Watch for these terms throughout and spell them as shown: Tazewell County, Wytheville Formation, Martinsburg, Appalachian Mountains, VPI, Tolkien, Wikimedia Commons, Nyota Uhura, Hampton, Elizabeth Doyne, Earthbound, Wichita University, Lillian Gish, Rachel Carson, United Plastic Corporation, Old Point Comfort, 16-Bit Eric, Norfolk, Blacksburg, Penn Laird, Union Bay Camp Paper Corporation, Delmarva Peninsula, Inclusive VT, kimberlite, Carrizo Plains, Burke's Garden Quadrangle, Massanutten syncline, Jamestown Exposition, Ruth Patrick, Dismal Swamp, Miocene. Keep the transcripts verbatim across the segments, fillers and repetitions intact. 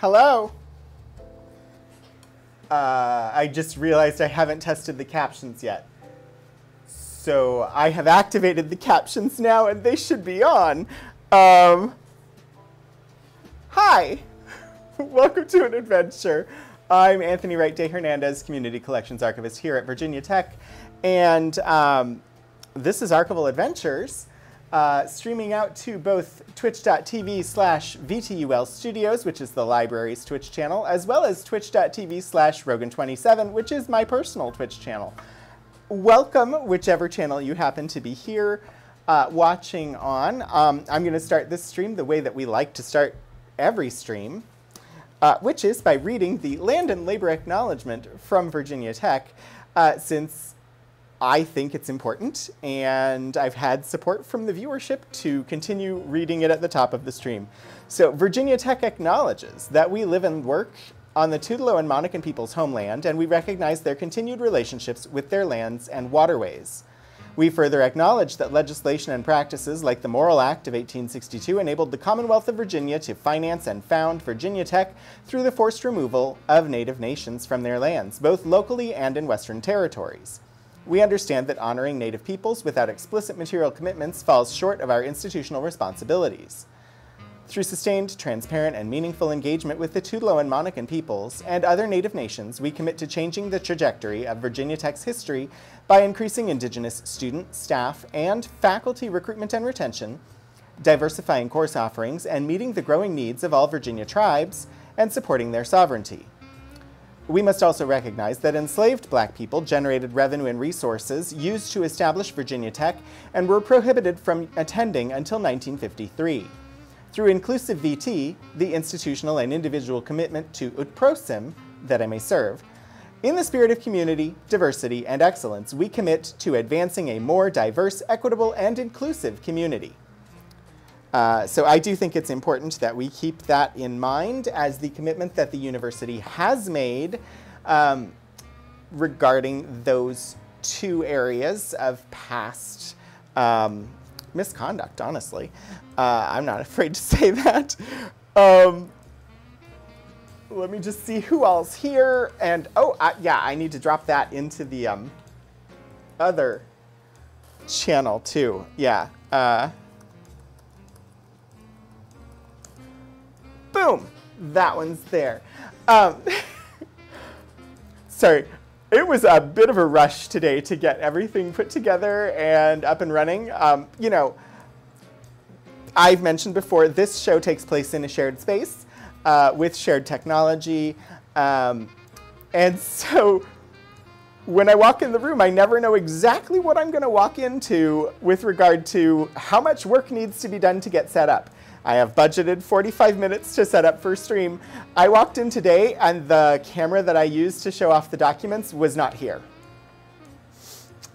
Hello. Uh, I just realized I haven't tested the captions yet. So I have activated the captions now and they should be on. Um, hi, welcome to an adventure. I'm Anthony Wright De Hernandez, Community Collections Archivist here at Virginia Tech. And um, this is Archival Adventures. Uh, streaming out to both twitch dot t v slash V T U L Studios, which is the library's Twitch channel, as well as twitch dot t v slash Rogan twenty-seven, which is my personal Twitch channel. Welcome, whichever channel you happen to be here uh, watching on. Um, I'm going to start this stream the way that we like to start every stream, uh, which is by reading the Land and Labor Acknowledgement from Virginia Tech, uh, since I think it's important, and I've had support from the viewership to continue reading it at the top of the stream. So Virginia Tech acknowledges that we live and work on the Tutelo and Monacan people's homeland, and we recognize their continued relationships with their lands and waterways. We further acknowledge that legislation and practices like the Morrill Act of eighteen sixty-two enabled the Commonwealth of Virginia to finance and found Virginia Tech through the forced removal of Native nations from their lands, both locally and in Western territories. We understand that honoring Native peoples without explicit material commitments falls short of our institutional responsibilities. Through sustained, transparent, and meaningful engagement with the Tutelo and Monacan peoples and other Native nations, we commit to changing the trajectory of Virginia Tech's history by increasing Indigenous student, staff, and faculty recruitment and retention, diversifying course offerings, and meeting the growing needs of all Virginia tribes and supporting their sovereignty. We must also recognize that enslaved Black people generated revenue and resources used to establish Virginia Tech and were prohibited from attending until nineteen fifty-three. Through Inclusive V T, the institutional and individual commitment to Ut Prosim, that I may serve, in the spirit of community, diversity, and excellence, we commit to advancing a more diverse, equitable, and inclusive community. Uh, so I do think it's important that we keep that in mind as the commitment that the university has made um, regarding those two areas of past um, misconduct, honestly. Uh, I'm not afraid to say that. Um, let me just see who all's here. And oh, I, yeah, I need to drop that into the um, other channel too. Yeah. Uh, Boom! That one's there. Um, sorry, it was a bit of a rush today to get everything put together and up and running. Um, you know, I've mentioned before, this show takes place in a shared space uh, with shared technology. Um, and so when I walk in the room, I never know exactly what I'm going to walk into with regard to how much work needs to be done to get set up. I have budgeted forty-five minutes to set up for stream. I walked in today and the camera that I used to show off the documents was not here.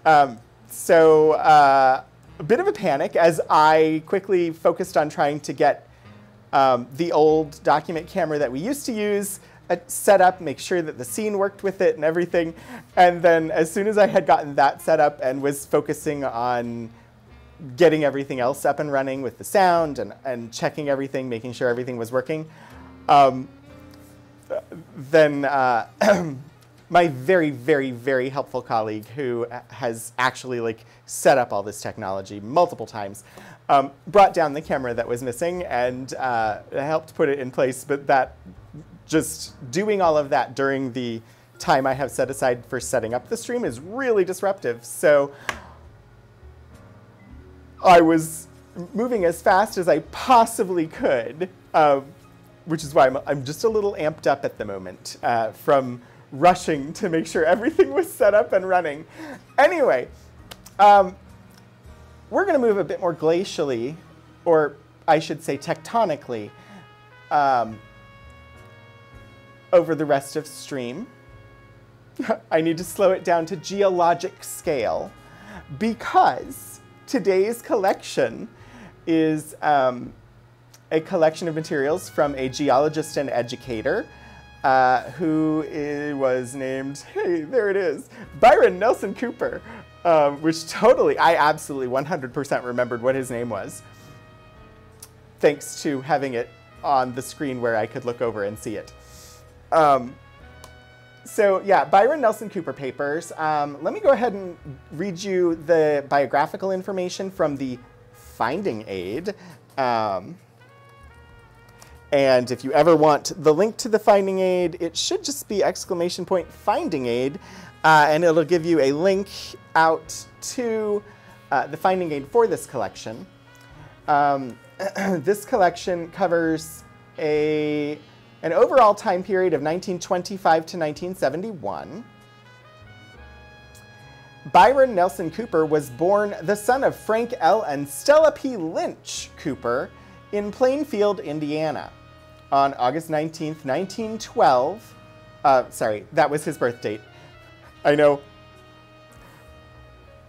Um, so uh, a bit of a panic as I quickly focused on trying to get um, the old document camera that we used to use uh, set up, make sure that the scene worked with it and everything. And then as soon as I had gotten that set up and was focusing on getting everything else up and running with the sound and, and checking everything, making sure everything was working, um, then uh, my very, very, very helpful colleague who has actually like set up all this technology multiple times um, brought down the camera that was missing and uh, helped put it in place. But that, just doing all of that during the time I have set aside for setting up the stream is really disruptive. So I was moving as fast as I possibly could, uh, which is why I'm, I'm just a little amped up at the moment uh, from rushing to make sure everything was set up and running. Anyway, um, we're going to move a bit more glacially, or I should say tectonically, um, over the rest of stream. I need to slow it down to geologic scale because today's collection is um, a collection of materials from a geologist and educator uh, who was named, hey, there it is, Byron Nelson Cooper, uh, which totally, I absolutely one hundred percent remembered what his name was, thanks to having it on the screen where I could look over and see it. Um, so yeah, Byron Nelson Cooper papers. Um, let me go ahead and read you the biographical information from the finding aid. Um, and if you ever want the link to the finding aid, it should just be exclamation point finding aid. Uh, and it'll give you a link out to uh, the finding aid for this collection. Um, this collection covers a, an overall time period of nineteen twenty-five to nineteen seventy-one. Byron Nelson Cooper was born the son of Frank L. and Stella P. Lynch Cooper in Plainfield, Indiana. On August nineteenth, nineteen twelve, uh, sorry, that was his birth date. I know,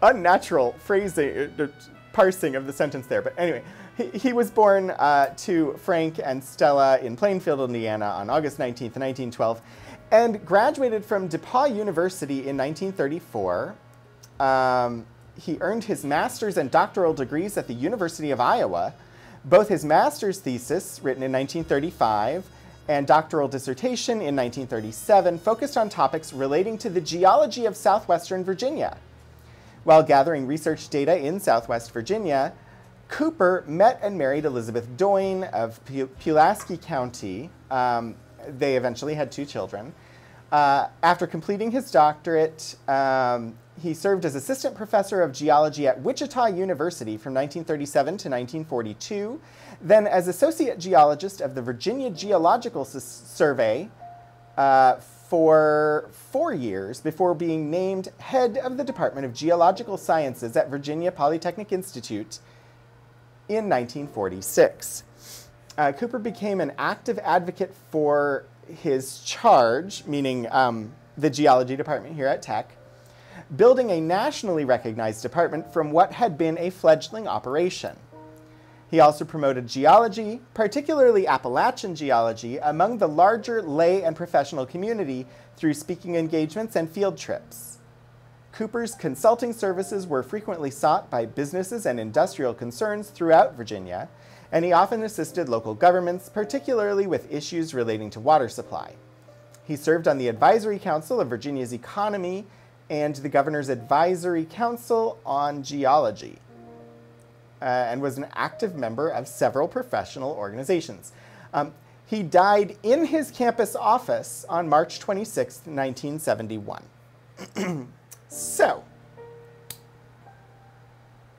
unnatural phrasing, uh, parsing of the sentence there, but anyway. He, he was born uh, to Frank and Stella in Plainfield, Indiana on August nineteenth, nineteen twelve, and graduated from DePauw University in nineteen thirty-four. Um, he earned his master's and doctoral degrees at the University of Iowa. Both his master's thesis, written in nineteen thirty-five, and doctoral dissertation in nineteen thirty-seven focused on topics relating to the geology of southwestern Virginia. While gathering research data in southwest Virginia, Cooper met and married Elizabeth Doyne of Pulaski County. Um, they eventually had two children. Uh, after completing his doctorate, um, he served as assistant professor of geology at Wichita University from nineteen thirty-seven to nineteen forty-two, then as associate geologist of the Virginia Geological Survey uh, for four years before being named head of the Department of Geological Sciences at Virginia Polytechnic Institute in nineteen forty-six. Uh, Cooper became an active advocate for his charge, meaning um, the geology department here at Tech, building a nationally recognized department from what had been a fledgling operation. He also promoted geology, particularly Appalachian geology, among the larger lay and professional community through speaking engagements and field trips. Cooper's consulting services were frequently sought by businesses and industrial concerns throughout Virginia, and he often assisted local governments, particularly with issues relating to water supply. He served on the Advisory Council of Virginia's Economy and the Governor's Advisory Council on Geology, uh, and was an active member of several professional organizations. Um, he died in his campus office on March twenty-sixth, nineteen seventy-one. So,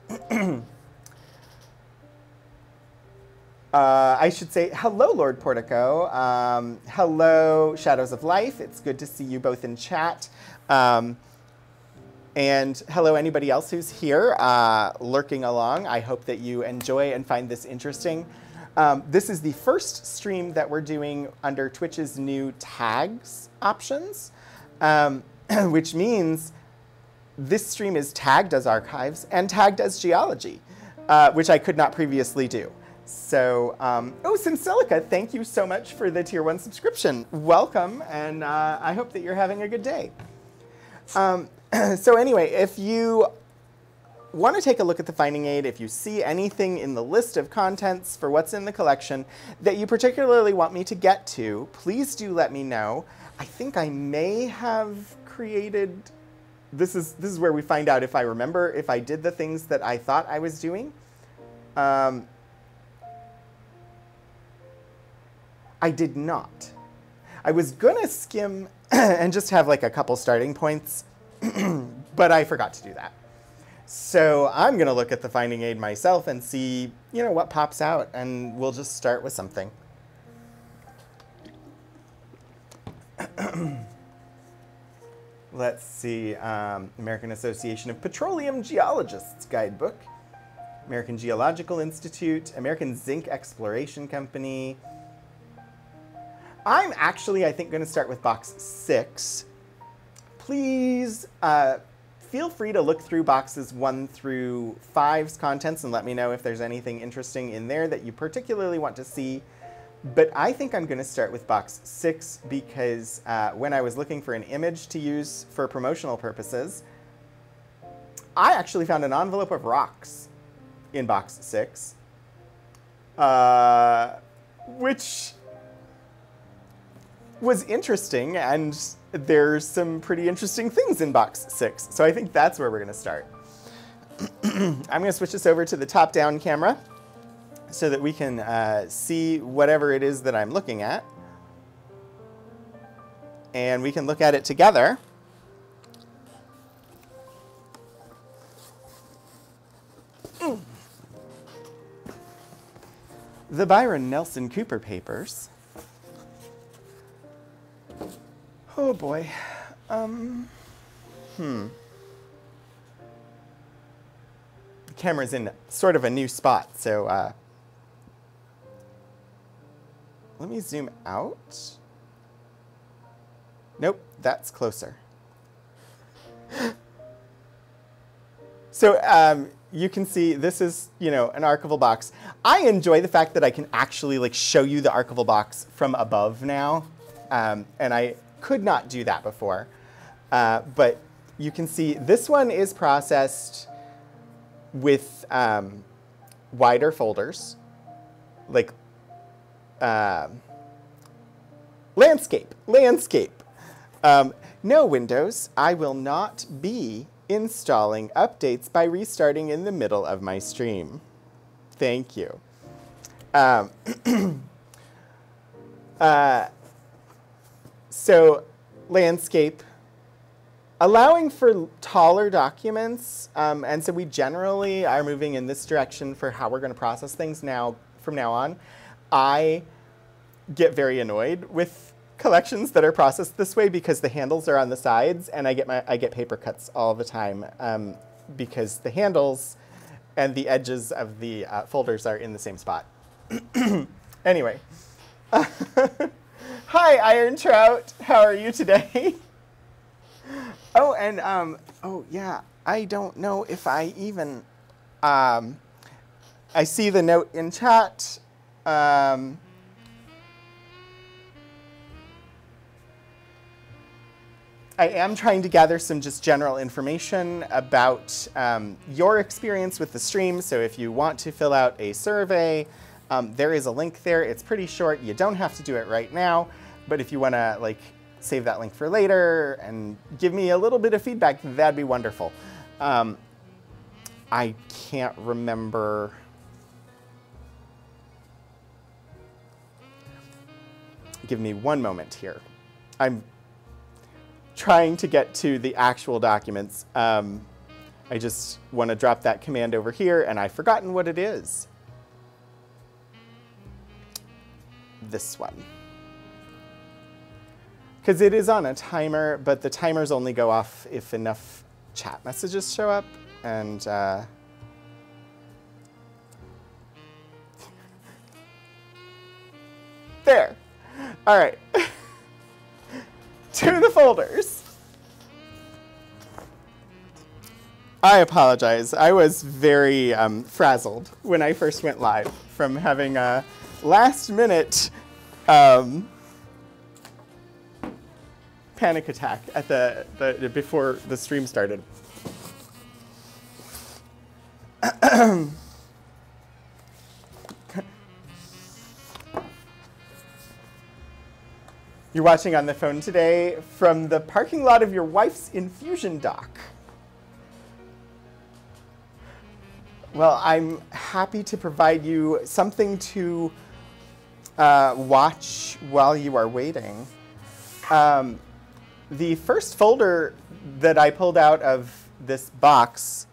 uh, I should say hello, Lord Portico. Um, hello, Shadows of Life. It's good to see you both in chat. Um, And hello, anybody else who's here uh, lurking along. I hope that you enjoy and find this interesting. Um, this is the first stream that we're doing under Twitch's new tags options, um, which means this stream is tagged as archives and tagged as geology, uh, which I could not previously do. So, um, oh, Sincelica, thank you so much for the tier one subscription. Welcome, and uh, I hope that you're having a good day. Um, So anyway, if you want to take a look at the finding aid, if you see anything in the list of contents for what's in the collection that you particularly want me to get to, please do let me know. I think I may have created, this is, this is where we find out if I remember, if I did the things that I thought I was doing. Um, I did not. I was gonna skim and just have like a couple starting points. But I forgot to do that. So I'm going to look at the finding aid myself and see, you know, what pops out, and we'll just start with something. Let's see, um, American Association of Petroleum Geologists Guidebook, American Geological Institute, American Zinc Exploration Company. I'm actually, I think, going to start with box six. Please uh, feel free to look through boxes one through five's contents and let me know if there's anything interesting in there that you particularly want to see. But I think I'm going to start with box six because uh, when I was looking for an image to use for promotional purposes, I actually found an envelope of rocks in box six. Uh, which was interesting, and there's some pretty interesting things in box six. So I think that's where we're gonna start. I'm gonna switch this over to the top-down camera so that we can uh, see whatever it is that I'm looking at. And we can look at it together. Mm. The Byron Nelson Cooper papers. Oh boy. Um, hmm. The camera's in sort of a new spot, so uh, let me zoom out. Nope, that's closer. So um, you can see this is, you know, an archival box. I enjoy the fact that I can actually like show you the archival box from above now, um, and I could not do that before. Uh, but you can see this one is processed with um, wider folders, like uh, landscape, landscape. Um, no, Windows, I will not be installing updates by restarting in the middle of my stream. Thank you. Um, uh, so, landscape, allowing for taller documents, um, and so we generally are moving in this direction for how we're going to process things now, from now on. I get very annoyed with collections that are processed this way because the handles are on the sides, and I get my I get paper cuts all the time um, because the handles and the edges of the uh, folders are in the same spot. Anyway, uh, hi Iron Trout, how are you today? Oh, and um, oh yeah, I don't know if I even um, I see the note in chat. Um, I am trying to gather some just general information about um, your experience with the stream. So if you want to fill out a survey, um, there is a link there. It's pretty short. You don't have to do it right now. But if you want to like save that link for later and give me a little bit of feedback, that'd be wonderful. Um, I can't remember. Give me one moment here. I'm trying to get to the actual documents. Um, I just want to drop that command over here, and I've forgotten what it is. This one. Because it is on a timer, but the timers only go off if enough chat messages show up, and uh, there. All right. To the folders. I apologize. I was very um, frazzled when I first went live from having a last minute um, panic attack at the, the before the stream started. You're watching on the phone today from the parking lot of your wife's infusion dock. Well, I'm happy to provide you something to uh, watch while you are waiting. Um, the first folder that I pulled out of this box .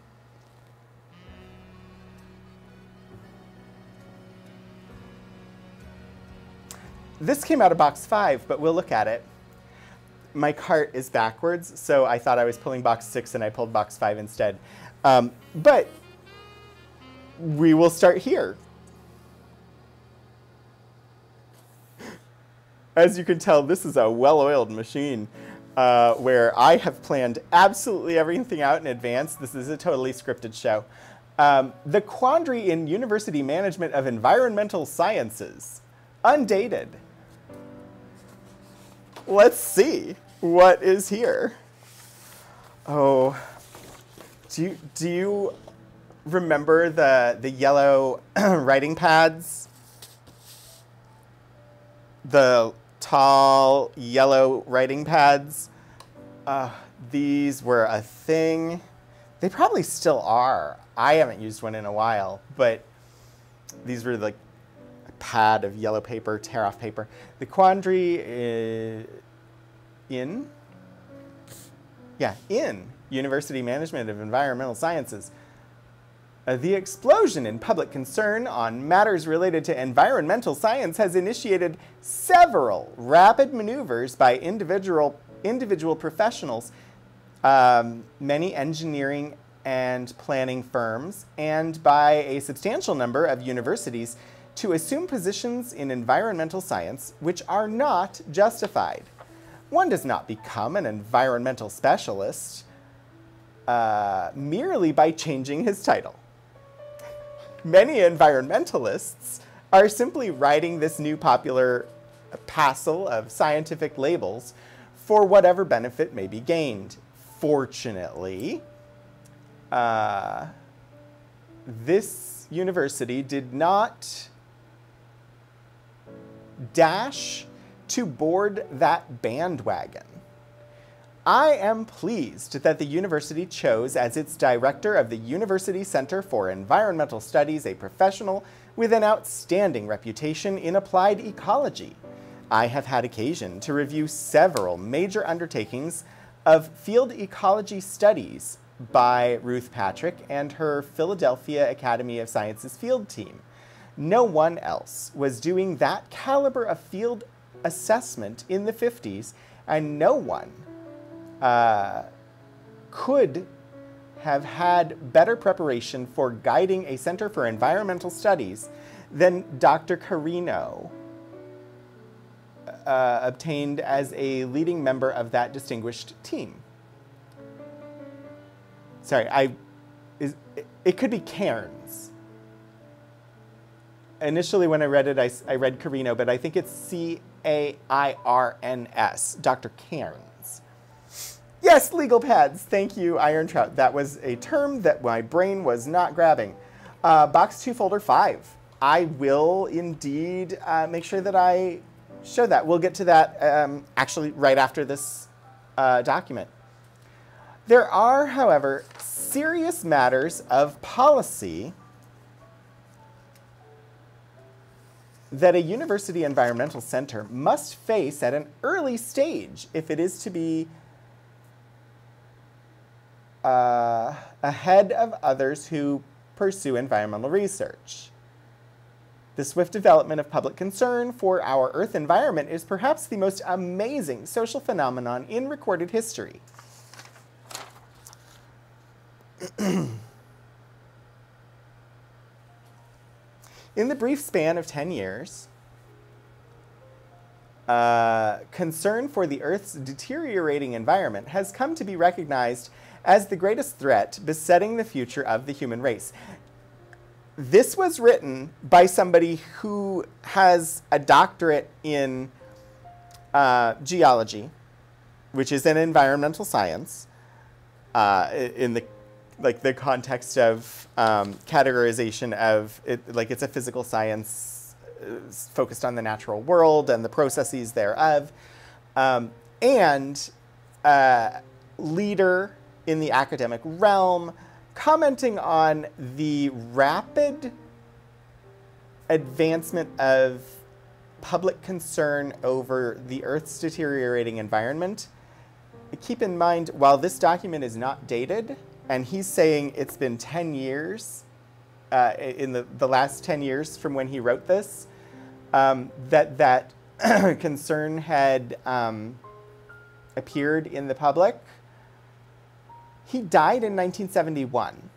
This came out of box five, but we'll look at it. My cart is backwards, so I thought I was pulling box six and I pulled box five instead. Um, but we will start here. As you can tell, this is a well-oiled machine uh, where I have planned absolutely everything out in advance. This is a totally scripted show. Um, the Quandary in University Management of Environmental Sciences, undated. Let's see what is here. Oh, do you, do you remember the, the yellow writing pads the tall yellow writing pads, uh, these were a thing. They probably still are. I haven't used one in a while, but these were like a pad of yellow paper, tear off paper. The quandary in, yeah, in University Management of Environmental Sciences. Uh, the explosion in public concern on matters related to environmental science has initiated several rapid maneuvers by individual, individual professionals, um, many engineering and planning firms, and by a substantial number of universities to assume positions in environmental science which are not justified. One does not become an environmental specialist uh, merely by changing his title. Many environmentalists are simply riding this new popular passel of scientific labels for whatever benefit may be gained. Fortunately, uh, this university did not dash to board that bandwagon. I am pleased that the university chose as its director of the University Center for Environmental Studies a professional with an outstanding reputation in applied ecology. I have had occasion to review several major undertakings of field ecology studies by Ruth Patrick and her Philadelphia Academy of Sciences field team. No one else was doing that caliber of field assessment in the fifties, and no one Uh, could have had better preparation for guiding a Center for Environmental Studies than Doctor Carino uh, obtained as a leading member of that distinguished team. Sorry, I, is, it, it could be Cairns. Initially when I read it, I, I read Carino, but I think it's C A I R N S, Doctor Cairns. Yes, legal pads. Thank you, Iron Trout. That was a term that my brain was not grabbing. Uh, box two, folder five. I will indeed uh, make sure that I show that. We'll get to that um, actually right after this uh, document. There are, however, serious matters of policy that a university environmental center must face at an early stage if it is to be Uh, ahead of others who pursue environmental research. The swift development of public concern for our Earth environment is perhaps the most amazing social phenomenon in recorded history. In the brief span of ten years, uh, concern for the Earth's deteriorating environment has come to be recognized as the greatest threat besetting the future of the human race. This was written by somebody who has a doctorate in uh, geology, which is an environmental science, uh, in the like the context of um, categorization of it, like it's a physical science focused on the natural world and the processes thereof, um, and a leader in the academic realm, commenting on the rapid advancement of public concern over the Earth's deteriorating environment. Keep in mind, while this document is not dated, and he's saying it's been ten years, uh, in the, the last ten years from when he wrote this, um, that that concern had um, appeared in the public. He died in nineteen seventy-one.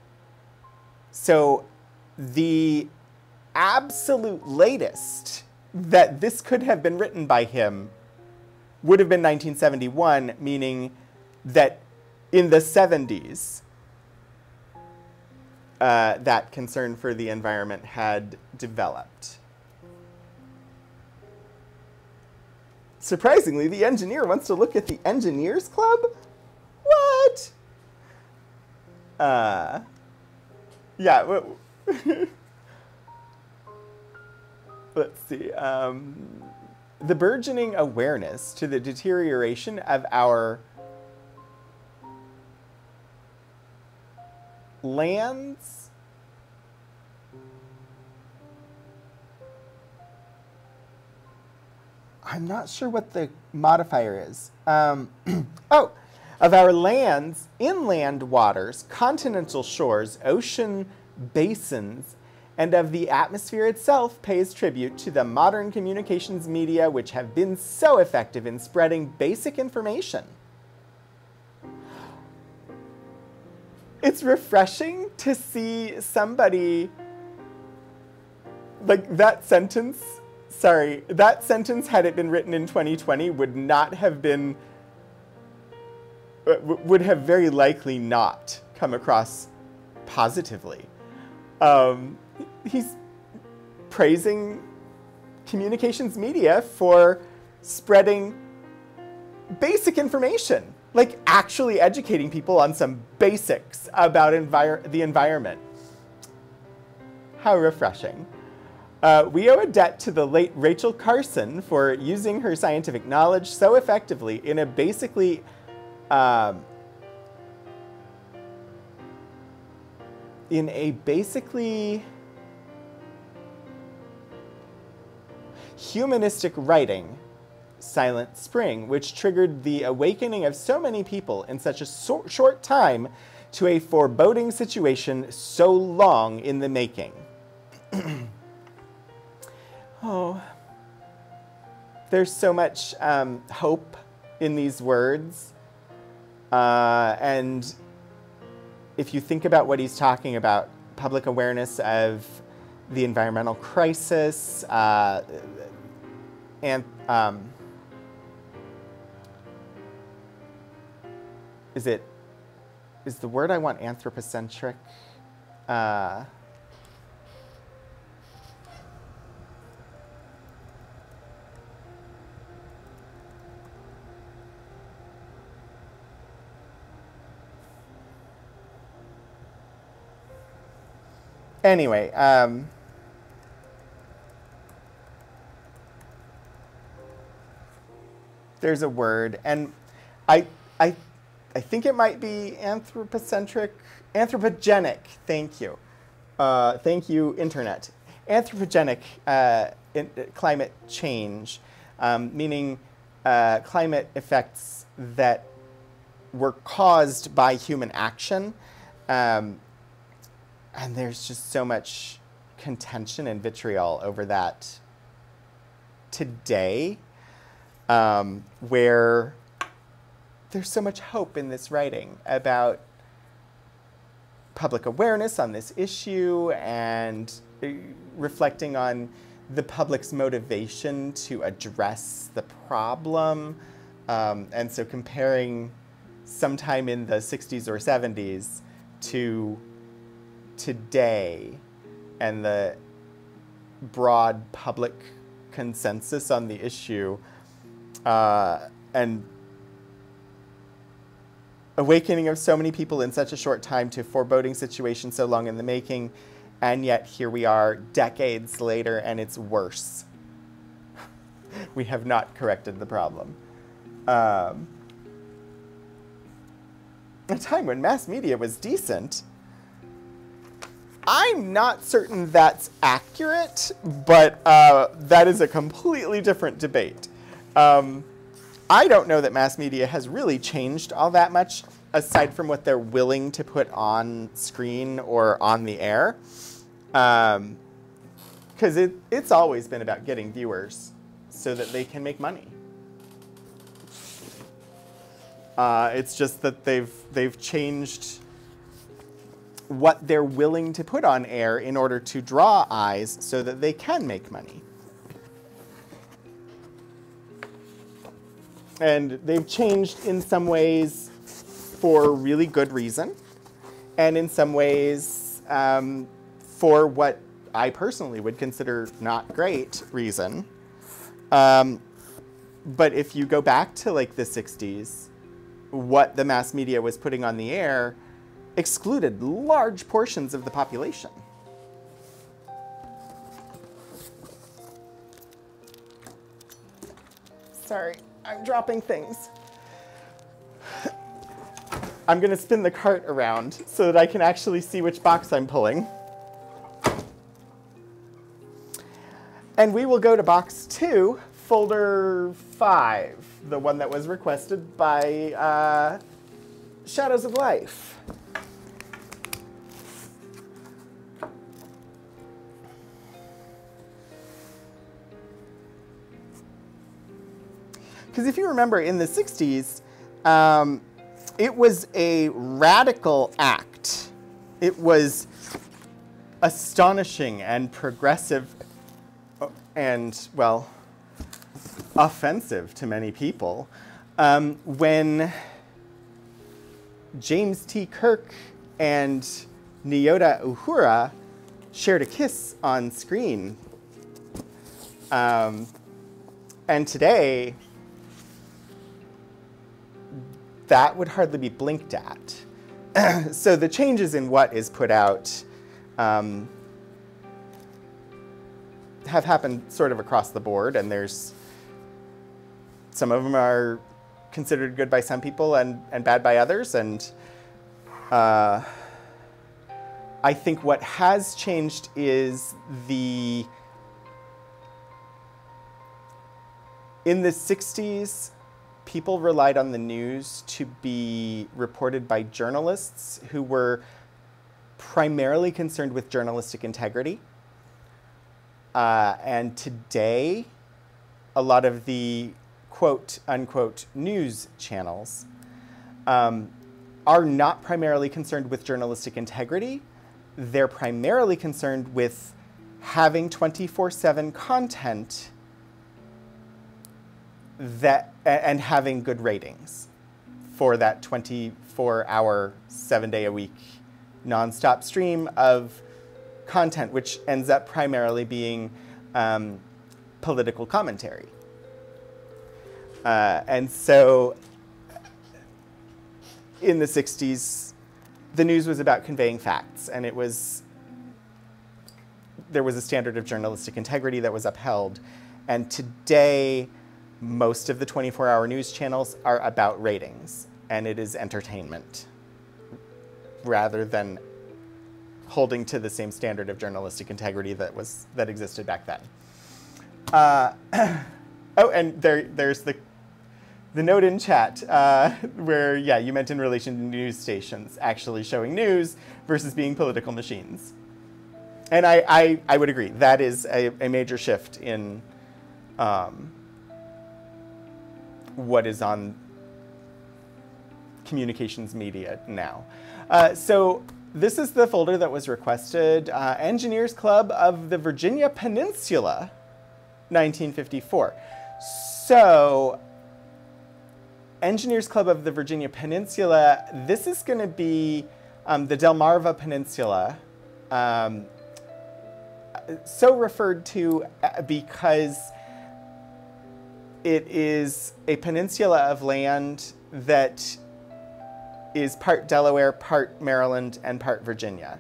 So the absolute latest that this could have been written by him would have been nineteen seventy-one, meaning that in the seventies, uh, that concern for the environment had developed. Surprisingly, the engineer wants to look at the Engineers Club? What? Uh, yeah, let's see, um, the burgeoning awareness to the deterioration of our lands I'm not sure what the modifier is. Um, oh, of our lands, inland waters, continental shores, ocean basins, and of the atmosphere itself pays tribute to the modern communications media which have been so effective in spreading basic information. It's refreshing to see somebody, like that sentence, Sorry, that sentence, had it been written in twenty twenty, would not have been, would have very likely not come across positively. Um, he's praising communications media for spreading basic information, like actually educating people on some basics about envir- the environment. How refreshing. Uh, we owe a debt to the late Rachel Carson for using her scientific knowledge so effectively in a basically um, in a basically humanistic writing, Silent Spring, which triggered the awakening of so many people in such a so short time to a foreboding situation so long in the making. Oh, there's so much um, hope in these words, uh, and if you think about what he's talking about, public awareness of the environmental crisis, uh, and um, is it, is the word I want anthropocentric? Uh, Anyway, um, there's a word, and I, I, I think it might be anthropocentric, anthropogenic. Thank you, uh, thank you, internet. Anthropogenic uh, in, uh, climate change, um, meaning uh, climate effects that were caused by human action. Um, And there's just so much contention and vitriol over that today, um, where there's so much hope in this writing about public awareness on this issue and uh, reflecting on the public's motivation to address the problem. Um, and so comparing sometime in the sixties or seventies to today and the broad public consensus on the issue, uh, and awakening of so many people in such a short time to foreboding situation so long in the making, and yet here we are decades later and it's worse. We have not corrected the problem. Um, a time when mass media was decent. I'm not certain that's accurate, but uh, that is a completely different debate. Um, I don't know that mass media has really changed all that much, aside from what they're willing to put on screen or on the air. Um, 'cause it, it's always been about getting viewers so that they can make money. Uh, it's just that they've, they've changed what they're willing to put on air in order to draw eyes so that they can make money. And they've changed in some ways for really good reason, and in some ways um, for what I personally would consider not great reason. Um, but if you go back to like the sixties, what the mass media was putting on the air excluded large portions of the population. Sorry, I'm dropping things. I'm going to spin the cart around so that I can actually see which box I'm pulling. And we will go to box two, folder five, the one that was requested by uh, Shadows of Life. Because if you remember, in the sixties, um, it was a radical act. It was astonishing and progressive and, well, offensive to many people um, when James T. Kirk and Nyota Uhura shared a kiss on screen. Um, and today, that would hardly be blinked at. So the changes in what is put out um, have happened sort of across the board, and there's some of them are considered good by some people and, and bad by others. And uh, I think what has changed is the, in the sixties, people relied on the news to be reported by journalists who were primarily concerned with journalistic integrity. Uh, and today, a lot of the quote unquote news channels um, are not primarily concerned with journalistic integrity. They're primarily concerned with having twenty-four seven content that and having good ratings for that twenty-four hour, seven day a week nonstop stream of content, which ends up primarily being um, political commentary. Uh, and so in the sixties, the news was about conveying facts, and it was, there was a standard of journalistic integrity that was upheld. And today, most of the twenty-four hour news channels are about ratings, and it is entertainment rather than holding to the same standard of journalistic integrity that was that existed back then. Uh, oh, and there, there's the the note in chat uh, where, yeah, you meant in relation to news stations actually showing news versus being political machines. And I, I, I would agree. That is a, a major shift in um, what is on communications media now. Uh, so this is the folder that was requested, uh, Engineers Club of the Virginia Peninsula, nineteen fifty-four. So Engineers Club of the Virginia Peninsula, this is gonna be um, the Delmarva Peninsula, um, so referred to because it is a peninsula of land that is part Delaware, part Maryland, and part Virginia.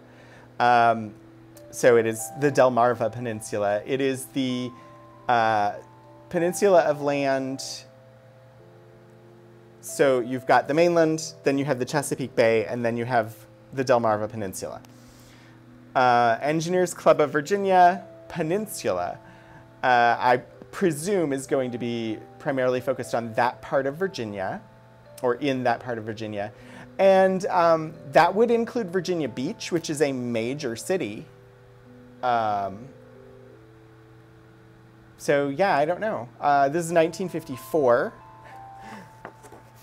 Um, so it is the Delmarva Peninsula. It is the uh, peninsula of land. So you've got the mainland, then you have the Chesapeake Bay, and then you have the Delmarva Peninsula. Uh, Engineers Club of Virginia Peninsula. Uh, I presume is going to be primarily focused on that part of Virginia, or in that part of Virginia. And um, that would include Virginia Beach, which is a major city. Um, so yeah, I don't know. Uh, this is nineteen fifty-four.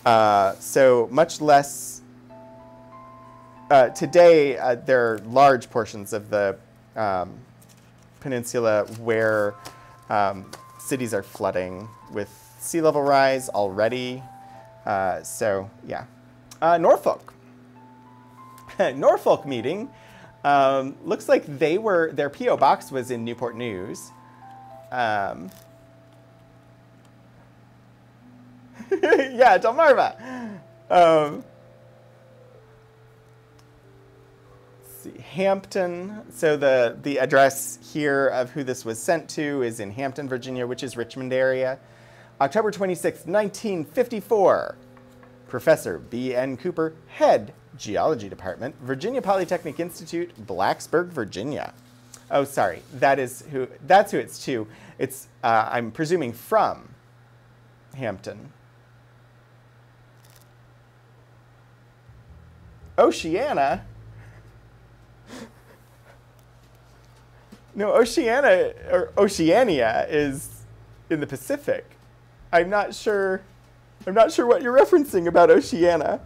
Uh, so much less, uh, today uh, there are large portions of the um, peninsula where um, cities are flooding with sea level rise already. Uh, so, yeah. Uh, Norfolk. Norfolk meeting. Um, looks like they were, their P O box was in Newport News. Um, yeah, Delmarva. Um, let's see, Hampton. So the, the address here of who this was sent to is in Hampton, Virginia, which is Richmond area. October twenty-sixth, nineteen fifty-four, Professor B N Cooper, Head, Geology Department, Virginia Polytechnic Institute, Blacksburg, Virginia. Oh, sorry, that is who, that's who it's to. It's, uh, I'm presuming, from Hampton. Oceania? No, Oceania, or Oceania is in the Pacific. I'm not sure, I'm not sure what you're referencing about Oceania.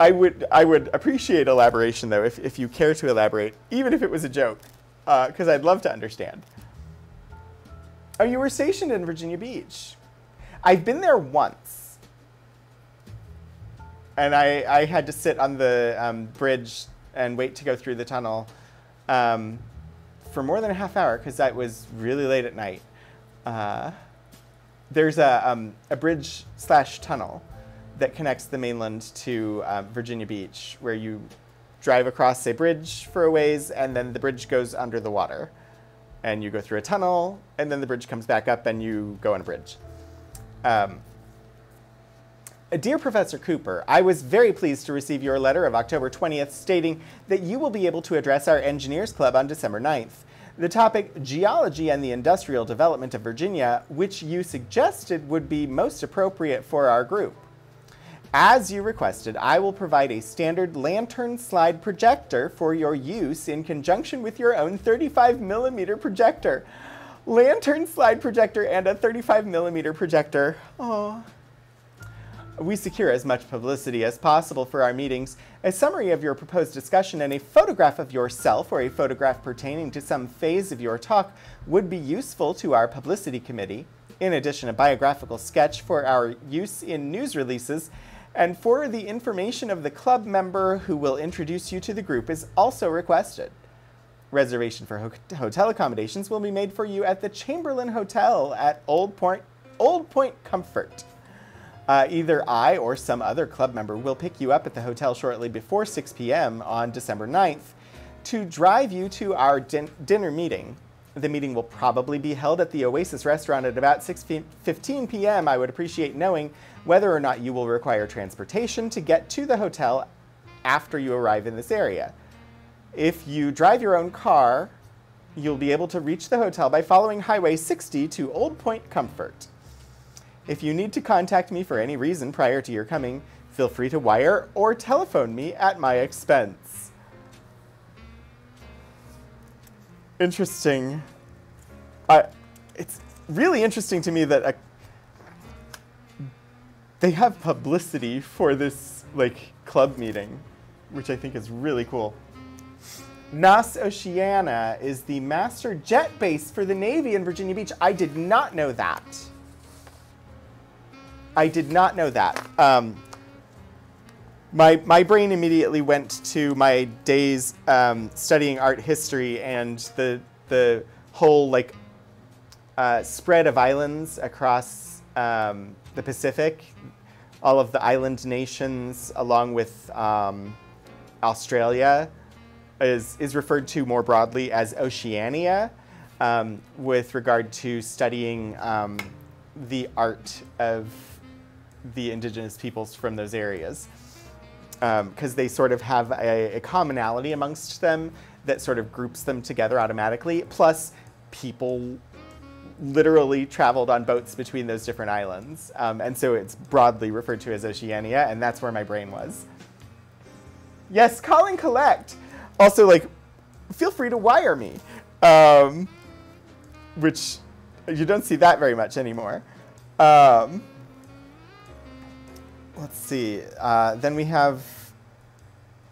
I would, I would appreciate elaboration, though, if, if you care to elaborate, even if it was a joke, because uh, I'd love to understand. Oh, you were stationed in Virginia Beach. I've been there once. And I, I had to sit on the um, bridge and wait to go through the tunnel um, for more than a half hour, because that was really late at night. Uh, there's a, um, a bridge slash tunnel that connects the mainland to uh, Virginia Beach, where you drive across a bridge for a ways, and then the bridge goes under the water. And you go through a tunnel, and then the bridge comes back up, and you go on a bridge. Um, Dear Professor Cooper, I was very pleased to receive your letter of October twentieth stating that you will be able to address our Engineers Club on December ninth. The topic, Geology and the Industrial Development of Virginia, which you suggested would be most appropriate for our group. As you requested, I will provide a standard lantern slide projector for your use in conjunction with your own thirty-five millimeter projector. Lantern slide projector and a thirty-five millimeter projector. Aww. We secure as much publicity as possible for our meetings. A summary of your proposed discussion and a photograph of yourself or a photograph pertaining to some phase of your talk would be useful to our publicity committee. In addition, a biographical sketch for our use in news releases and for the information of the club member who will introduce you to the group is also requested. Reservation for ho- hotel accommodations will be made for you at the Chamberlain Hotel at Old Point, Old Point Comfort. Uh, either I or some other club member will pick you up at the hotel shortly before six p m on December ninth to drive you to our din- dinner meeting. The meeting will probably be held at the Oasis restaurant at about six fifteen p m I would appreciate knowing whether or not you will require transportation to get to the hotel after you arrive in this area. If you drive your own car, you'll be able to reach the hotel by following Highway sixty to Old Point Comfort. If you need to contact me for any reason prior to your coming, feel free to wire or telephone me at my expense. Interesting. Uh, it's really interesting to me that a, they have publicity for this like club meeting, which I think is really cool. N A S Oceania is the master jet base for the Navy in Virginia Beach. I did not know that. I did not know that. Um, my, my brain immediately went to my days um, studying art history and the, the whole like uh, spread of islands across um, the Pacific, all of the island nations along with um, Australia is, is referred to more broadly as Oceania um, with regard to studying um, the art of the indigenous peoples from those areas, because um, they sort of have a, a commonality amongst them that sort of groups them together automatically. Plus, people literally traveled on boats between those different islands. Um, and so it's broadly referred to as Oceania, and that's where my brain was. Yes, call and collect. Also, like, feel free to wire me, um, which you don't see that very much anymore. Um, Let's see, uh, then we have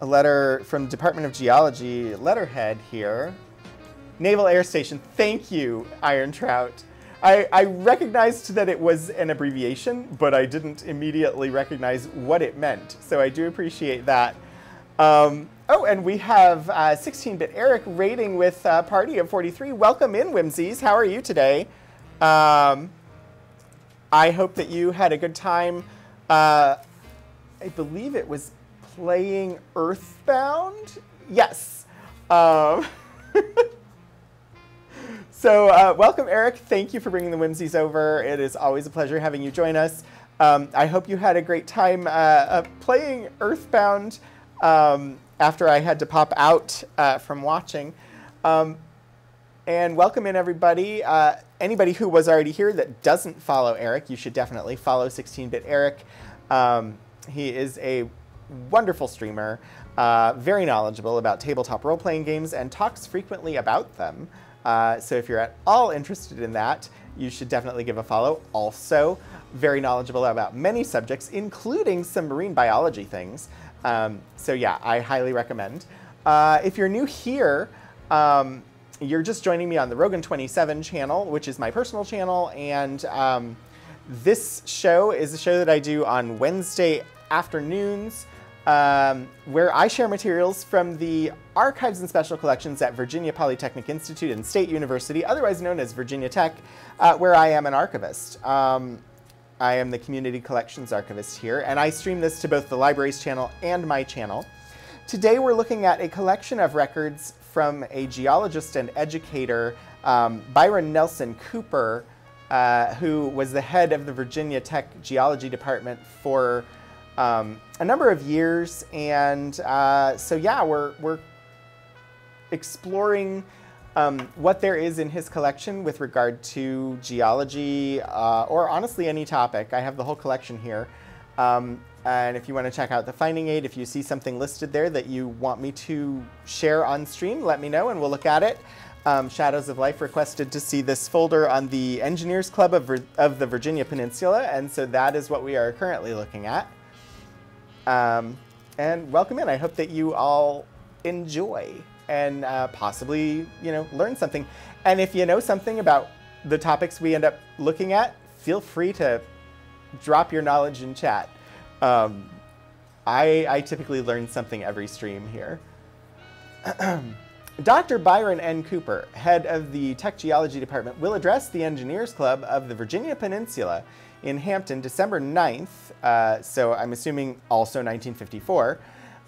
a letter from Department of Geology, letterhead here. Naval Air Station, thank you, Iron Trout. I, I recognized that it was an abbreviation, but I didn't immediately recognize what it meant, so I do appreciate that. Um, oh, and we have sixteen bit uh, Eric raiding with a party of forty-three. Welcome in, Whimsies, how are you today? Um, I hope that you had a good time. Uh, I believe it was playing Earthbound? Yes. Um, So uh, welcome, Eric. Thank you for bringing the whimsies over. It is always a pleasure having you join us. Um, I hope you had a great time uh, uh, playing Earthbound um, after I had to pop out uh, from watching. Um, and welcome in, everybody. Uh, anybody who was already here that doesn't follow Eric, you should definitely follow sixteen bit Eric. Um, he is a wonderful streamer, uh, very knowledgeable about tabletop role-playing games, and talks frequently about them. Uh, so if you're at all interested in that, you should definitely give a follow. Also, very knowledgeable about many subjects, including some marine biology things. Um, so yeah, I highly recommend. Uh, if you're new here, um, you're just joining me on the Rogan twenty-seven channel, which is my personal channel, and um, this show is a show that I do on Wednesday afternoons, Um, where I share materials from the Archives and Special Collections at Virginia Polytechnic Institute and State University, otherwise known as Virginia Tech, uh, where I am an archivist. Um, I am the Community Collections Archivist here, and I stream this to both the library's channel and my channel. Today we're looking at a collection of records from a geologist and educator, um, Byron Nelson Cooper, uh, who was the head of the Virginia Tech Geology Department for Um, a number of years, and uh, so yeah, we're, we're exploring um, what there is in his collection with regard to geology, uh, or honestly any topic. I have the whole collection here, um, and if you want to check out the finding aid, if you see something listed there that you want me to share on stream, let me know and we'll look at it. Um, Shadows of Life requested to see this folder on the Engineers Club of, Vir- of the Virginia Peninsula, and so that is what we are currently looking at. Um, and welcome in. I hope that you all enjoy and uh, possibly, you know, learn something. And if you know something about the topics we end up looking at, feel free to drop your knowledge in chat. Um, I, I typically learn something every stream here. Doctor Byron N. Cooper, head of the Tech Geology Department, will address the Engineers Club of the Virginia Peninsula in Hampton, December ninth, uh, so I'm assuming also nineteen fifty-four,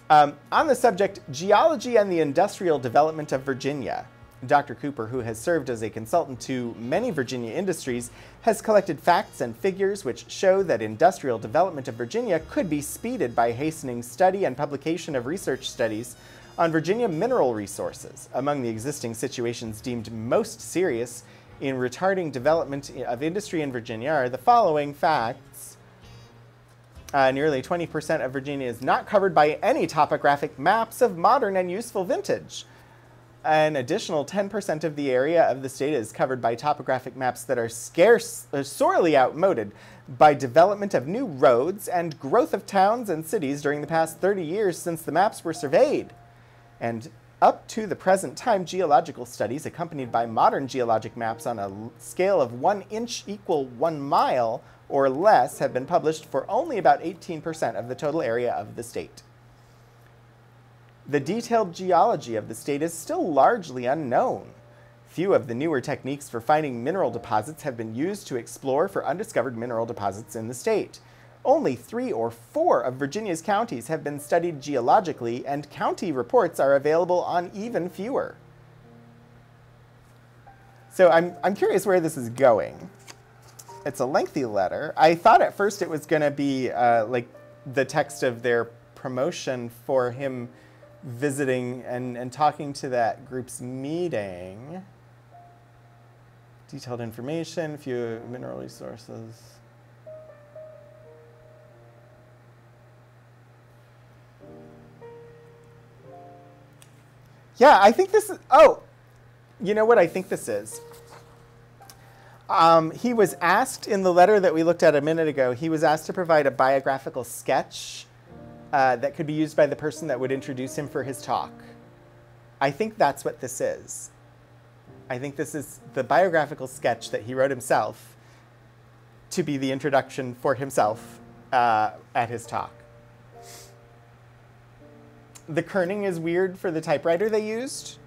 um, on the subject, Geology and the Industrial Development of Virginia. Doctor Cooper, who has served as a consultant to many Virginia industries, has collected facts and figures which show that industrial development of Virginia could be speeded by hastening study and publication of research studies on Virginia mineral resources. Among the existing situations deemed most serious in retarding development of industry in Virginia are the following facts. Uh, nearly twenty percent of Virginia is not covered by any topographic maps of modern and useful vintage. An additional ten percent of the area of the state is covered by topographic maps that are scarce, uh, sorely outmoded by development of new roads and growth of towns and cities during the past thirty years since the maps were surveyed. And up to the present time, geological studies accompanied by modern geologic maps on a scale of one inch equal one mile or less have been published for only about eighteen percent of the total area of the state. The detailed geology of the state is still largely unknown. Few of the newer techniques for finding mineral deposits have been used to explore for undiscovered mineral deposits in the state. Only three or four of Virginia's counties have been studied geologically, and county reports are available on even fewer. So I'm, I'm curious where this is going. It's a lengthy letter. I thought at first it was going to be uh, like the text of their promotion for him visiting and, and talking to that group's meeting. Detailed information, few mineral resources. Yeah, I think this is, oh, you know what I think this is? Um, he was asked in the letter that we looked at a minute ago, he was asked to provide a biographical sketch uh, that could be used by the person that would introduce him for his talk. I think that's what this is. I think this is the biographical sketch that he wrote himself to be the introduction for himself uh, at his talk. The kerning is weird for the typewriter they used.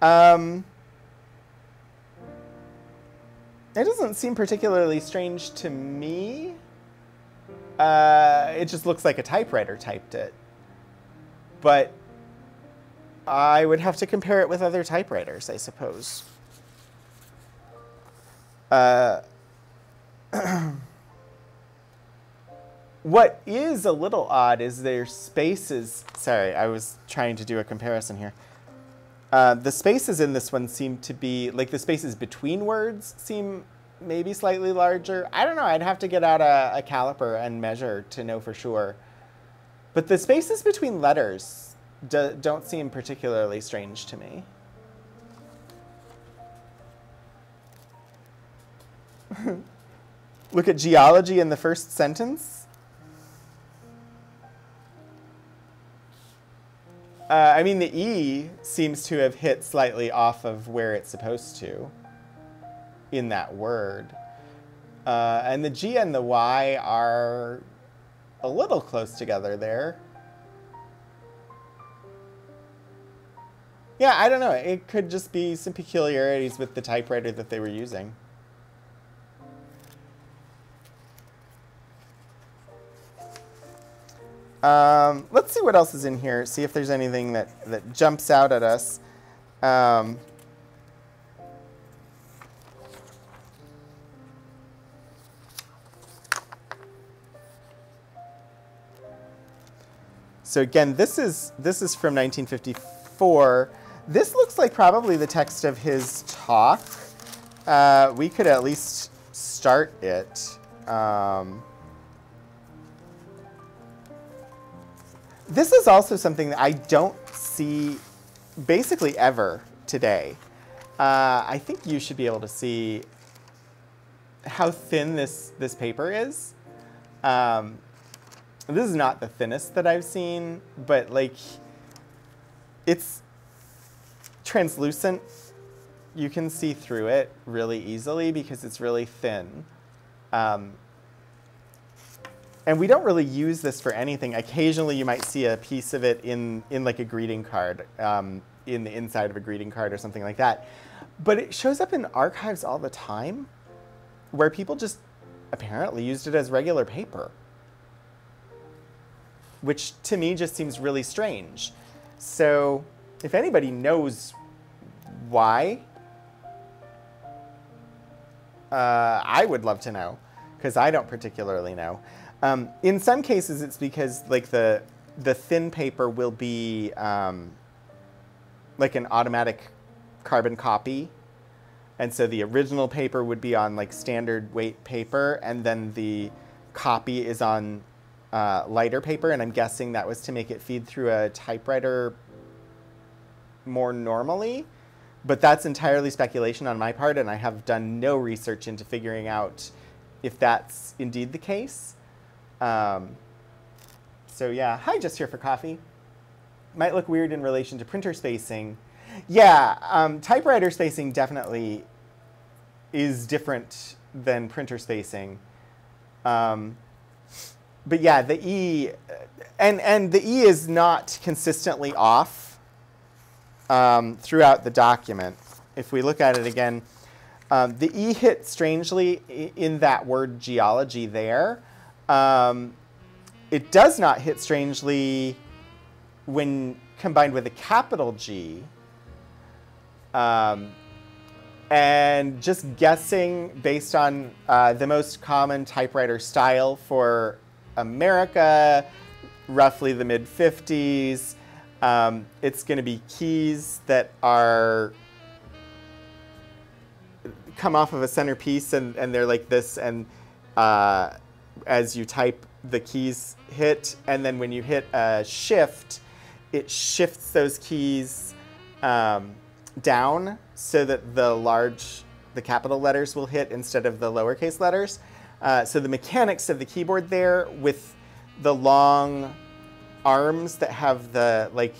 Um, it doesn't seem particularly strange to me. Uh, it just looks like a typewriter typed it. But I would have to compare it with other typewriters, I suppose. Uh, what is a little odd is their spaces. Sorry, I was trying to do a comparison here. Uh, the spaces in this one seem to be, like the spaces between words seem maybe slightly larger. I don't know, I'd have to get out a, a caliper and measure to know for sure. But the spaces between letters do, don't seem particularly strange to me. Look at geology in the first sentence. Uh, I mean, the E seems to have hit slightly off of where it's supposed to in that word. Uh, and the G and the Y are a little close together there. Yeah, I don't know. It could just be some peculiarities with the typewriter that they were using. Um, let's see what else is in here, see if there's anything that, that jumps out at us. Um, so again, this is, this is from nineteen fifty-four. This looks like probably the text of his talk. Uh, we could at least start it. Um, This is also something that I don't see basically ever today. Uh, I think you should be able to see how thin this, this paper is. Um, this is not the thinnest that I've seen, but like it's translucent. You can see through it really easily because it's really thin. Um, And we don't really use this for anything. Occasionally you might see a piece of it in, in like a greeting card, um, in the inside of a greeting card or something like that. But it shows up in archives all the time where people just apparently used it as regular paper, which to me just seems really strange. So if anybody knows why, uh, I would love to know, because I don't particularly know. Um, in some cases, it's because like the the thin paper will be um, like an automatic carbon copy, and so the original paper would be on like standard weight paper, and then the copy is on uh, lighter paper. And I'm guessing that was to make it feed through a typewriter more normally, but that's entirely speculation on my part, and I have done no research into figuring out if that's indeed the case. Um, so yeah, hi, just here for coffee. Might look weird in relation to printer spacing. Yeah, um, typewriter spacing definitely is different than printer spacing. Um, but yeah, the E, and, and the E is not consistently off um, throughout the document. If we look at it again, um, the E hit strangely in that word geology there. Um, it does not hit strangely when combined with a capital G. Um, and just guessing based on uh, the most common typewriter style for America, roughly the mid fifties, um, it's going to be keys that are come off of a centerpiece, and, and they're like this, and uh, as you type, the keys hit, and then when you hit a shift, it shifts those keys um, down so that the large, the capital letters will hit instead of the lowercase letters. Uh, so the mechanics of the keyboard there with the long arms that have the like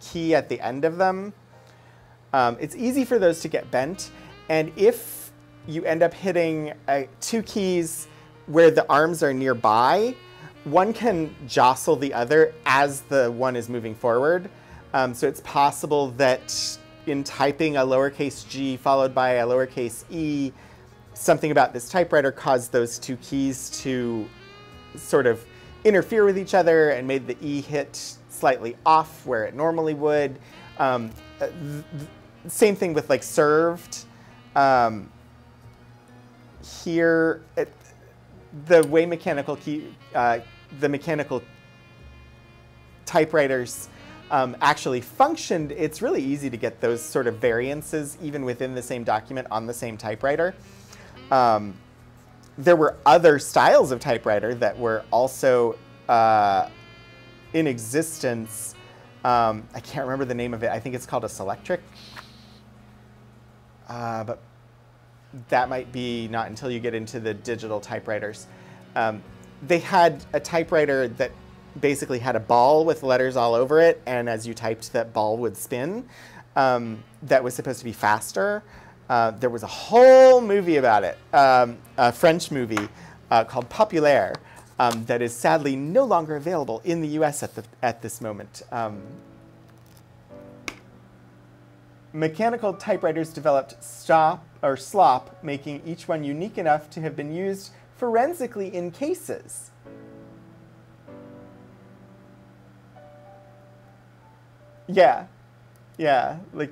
key at the end of them, um, it's easy for those to get bent. And if you end up hitting uh, two keys where the arms are nearby, one can jostle the other as the one is moving forward. Um, so it's possible that in typing a lowercase g followed by a lowercase e, something about this typewriter caused those two keys to sort of interfere with each other and made the e hit slightly off where it normally would. Um, th th same thing with like served. Um, here, it, the way mechanical key, uh, the mechanical typewriters um, actually functioned, it's really easy to get those sort of variances even within the same document on the same typewriter. Um, there were other styles of typewriter that were also uh, in existence. Um, I can't remember the name of it. I think it's called a Selectric. Uh, but that might be not until you get into the digital typewriters. Um, they had a typewriter that basically had a ball with letters all over it, and as you typed, that ball would spin. Um, that was supposed to be faster. Uh, there was a whole movie about it, um, a French movie uh, called Populaire, um, that is sadly no longer available in the U S at, the, at this moment. Um, Mechanical typewriters developed stop or slop, making each one unique enough to have been used forensically in cases. Yeah, yeah, like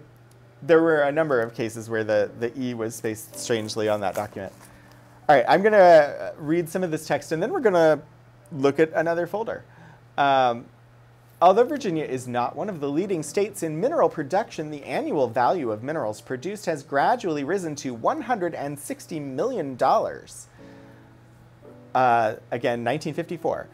there were a number of cases where the, the E was spaced strangely on that document. All right, I'm gonna read some of this text and then we're gonna look at another folder. Um, Although Virginia is not one of the leading states in mineral production, the annual value of minerals produced has gradually risen to one hundred sixty million dollars. Uh, again, nineteen fifty-four.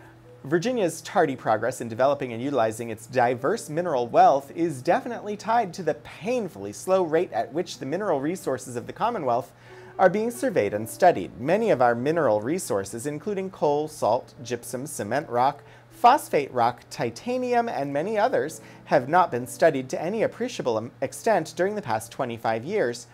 Virginia's tardy progress in developing and utilizing its diverse mineral wealth is definitely tied to the painfully slow rate at which the mineral resources of the Commonwealth are being surveyed and studied. Many of our mineral resources, including coal, salt, gypsum, cement rock, phosphate rock, titanium, and many others have not been studied to any appreciable extent during the past twenty-five years,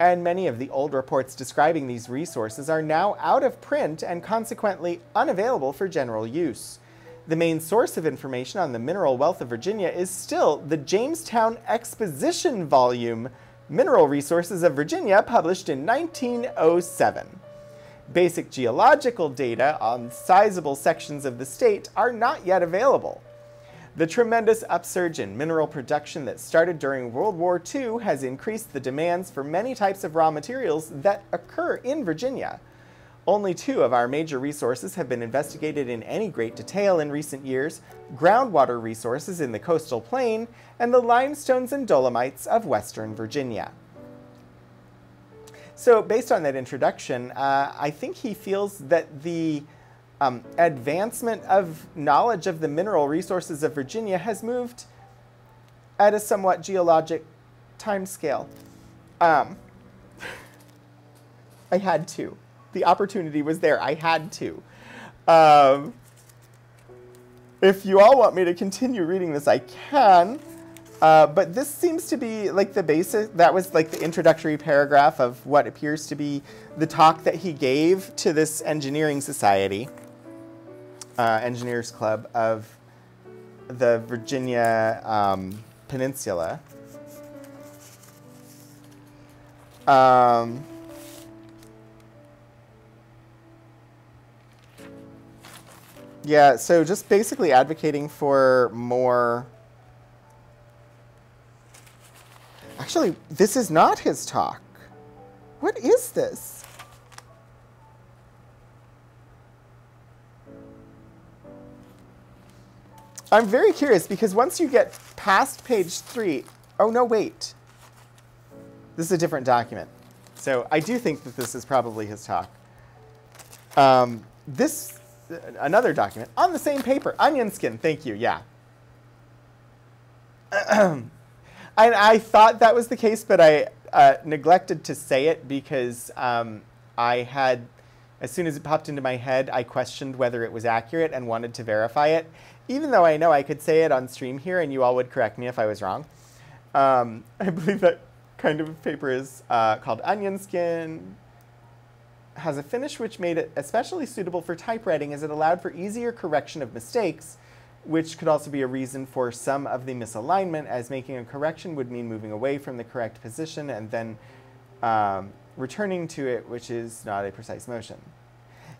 and many of the old reports describing these resources are now out of print and consequently unavailable for general use. The main source of information on the mineral wealth of Virginia is still the Jamestown Exposition volume, Mineral Resources of Virginia, published in nineteen oh seven. Basic geological data on sizable sections of the state are not yet available. The tremendous upsurge in mineral production that started during World War Two has increased the demands for many types of raw materials that occur in Virginia. Only two of our major resources have been investigated in any great detail in recent years: groundwater resources in the coastal plain and the limestones and dolomites of western Virginia. So based on that introduction, uh, I think he feels that the um, advancement of knowledge of the mineral resources of Virginia has moved at a somewhat geologic timescale. Um, I had to. The opportunity was there. I had to. Um, if you all want me to continue reading this, I can. Uh, but this seems to be like the basis, that was like the introductory paragraph of what appears to be the talk that he gave to this engineering society, uh, Engineers Club of the Virginia um, Peninsula. Um, yeah, so just basically advocating for more. Actually, this is not his talk. What is this? I'm very curious because once you get past page three, oh no, wait. This is a different document. So I do think that this is probably his talk. Um, this, another document on the same paper, onion skin, thank you, yeah. And I thought that was the case, but I uh, neglected to say it because um, I had, as soon as it popped into my head, I questioned whether it was accurate and wanted to verify it, even though I know I could say it on stream here and you all would correct me if I was wrong. Um, I believe that kind of paper is uh, called onion skin, has a finish which made it especially suitable for typewriting as it allowed for easier correction of mistakes, which could also be a reason for some of the misalignment, as making a correction would mean moving away from the correct position and then um, returning to it, which is not a precise motion.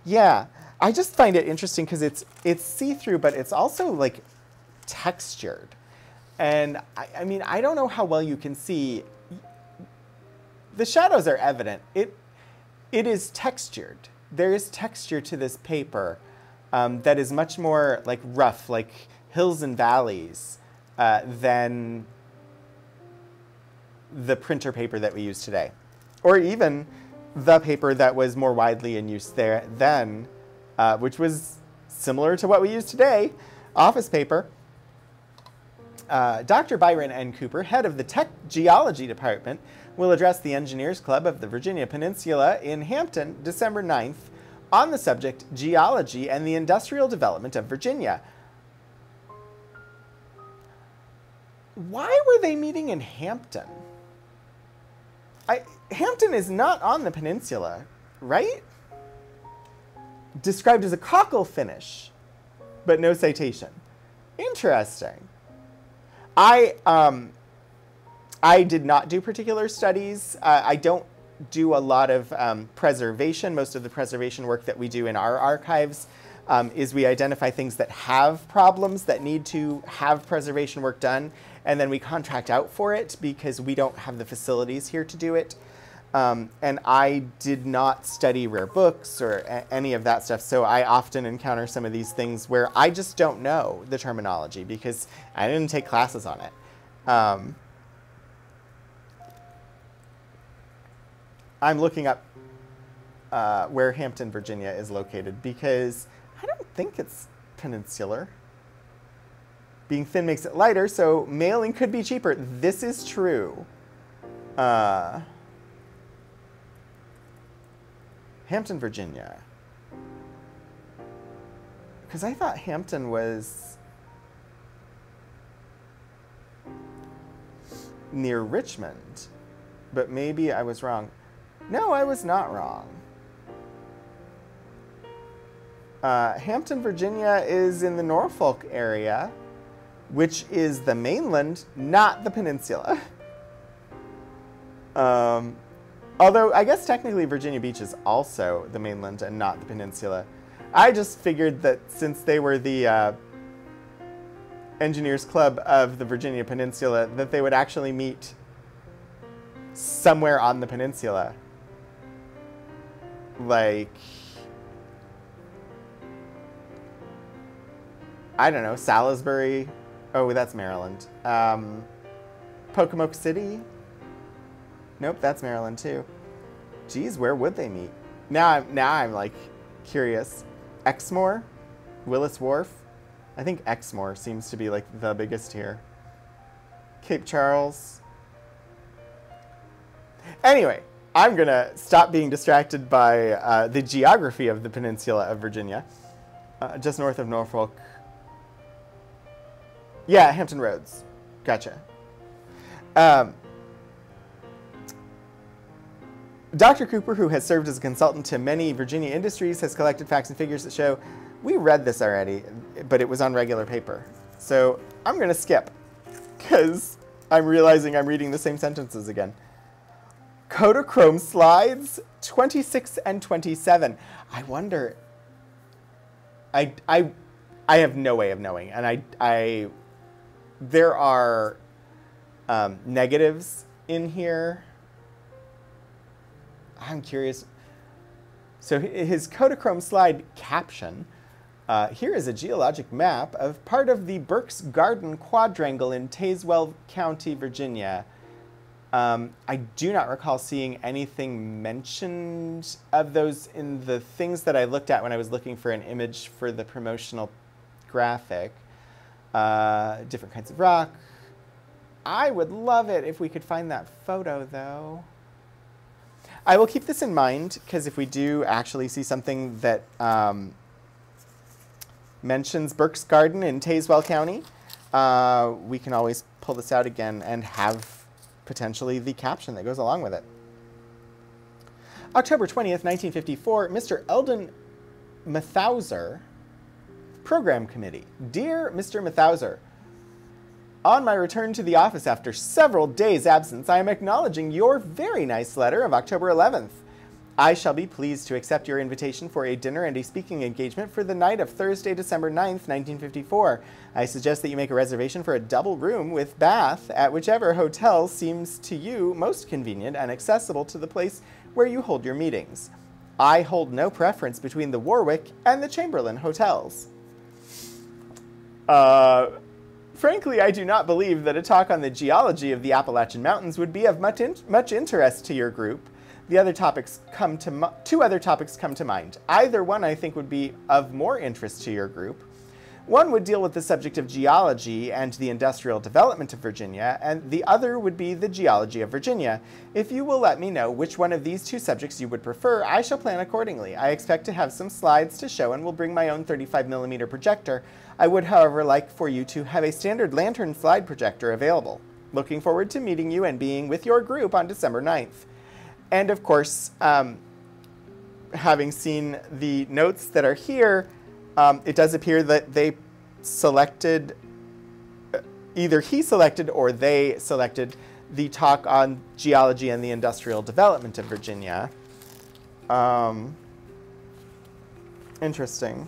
Yeah, I just find it interesting because it's, it's see-through, but it's also like textured. And I, I mean, I don't know how well you can see. The shadows are evident. It, It is textured. There is texture to this paper um, that is much more like rough, like hills and valleys, uh, than the printer paper that we use today, or even the paper that was more widely in use there then, uh, which was similar to what we use today, office paper. Uh, Doctor Byron N. Cooper, head of the Tech Geology Department, will address the Engineers Club of the Virginia Peninsula in Hampton, December ninth, on the subject Geology and the Industrial Development of Virginia. Why were they meeting in Hampton? I, Hampton is not on the peninsula, right? Described as a cockle finish, but no citation. Interesting. I, um, I did not do particular studies. Uh, I don't do a lot of um, preservation. Most of the preservation work that we do in our archives um, is we identify things that have problems that need to have preservation work done, and then we contract out for it because we don't have the facilities here to do it. Um, and I did not study rare books or any of that stuff, so I often encounter some of these things where I just don't know the terminology because I didn't take classes on it. Um, I'm looking up uh, where Hampton, Virginia is located because I don't think it's peninsular. Being thin makes it lighter, so mailing could be cheaper. This is true. Uh... Hampton, Virginia. Because I thought Hampton was near Richmond, but maybe I was wrong. No, I was not wrong. Uh, Hampton, Virginia is in the Norfolk area, which is the mainland, not the peninsula. um, Although, I guess technically Virginia Beach is also the mainland and not the peninsula. I just figured that since they were the uh, Engineers Club of the Virginia Peninsula, that they would actually meet somewhere on the peninsula. Like, I don't know, Salisbury. Oh, that's Maryland. Um, Pocomoke City? Nope, that's Maryland too. Geez, where would they meet? Now I'm, now I'm like curious. Exmoor? Willis Wharf? I think Exmoor seems to be like the biggest here. Cape Charles? Anyway, I'm gonna stop being distracted by uh, the geography of the peninsula of Virginia. Uh, just north of Norfolk. Yeah, Hampton Roads. Gotcha. Um, Doctor Cooper, who has served as a consultant to many Virginia industries, has collected facts and figures that show, we read this already, but it was on regular paper. So I'm going to skip, because I'm realizing I'm reading the same sentences again. Kodachrome slides twenty-six and twenty-seven. I wonder, I, I, I have no way of knowing, and I, I there are um, negatives in here. I'm curious. So his Kodachrome slide caption, uh, here is a geologic map of part of the Burke's Garden Quadrangle in Tazewell County, Virginia. Um, I do not recall seeing anything mentioned of those in the things that I looked at when I was looking for an image for the promotional graphic. Uh, different kinds of rock. I would love it if we could find that photo, though. I will keep this in mind, because if we do actually see something that um, mentions Burke's Garden in Tazewell County, uh, we can always pull this out again and have potentially the caption that goes along with it. October twentieth, nineteen fifty-four, Mister Eldon Methouser, Program Committee. Dear Mister Methouser, on my return to the office after several days' absence, I am acknowledging your very nice letter of October eleventh. I shall be pleased to accept your invitation for a dinner and a speaking engagement for the night of Thursday, December ninth, nineteen fifty-four. I suggest that you make a reservation for a double room with bath at whichever hotel seems to you most convenient and accessible to the place where you hold your meetings. I hold no preference between the Warwick and the Chamberlain hotels. Uh, frankly, I do not believe that a talk on the geology of the Appalachian Mountains would be of much, in much interest to your group. The other topics come to two other topics come to mind. Either one I think would be of more interest to your group. One would deal with the subject of geology and the industrial development of Virginia, and the other would be the geology of Virginia. If you will let me know which one of these two subjects you would prefer, I shall plan accordingly. I expect to have some slides to show and will bring my own thirty-five millimeter projector. I would, however, like for you to have a standard lantern slide projector available. Looking forward to meeting you and being with your group on December ninth. And of course, um, having seen the notes that are here, Um, it does appear that they selected, either he selected or they selected the talk on geology and the industrial development of Virginia. Um, interesting.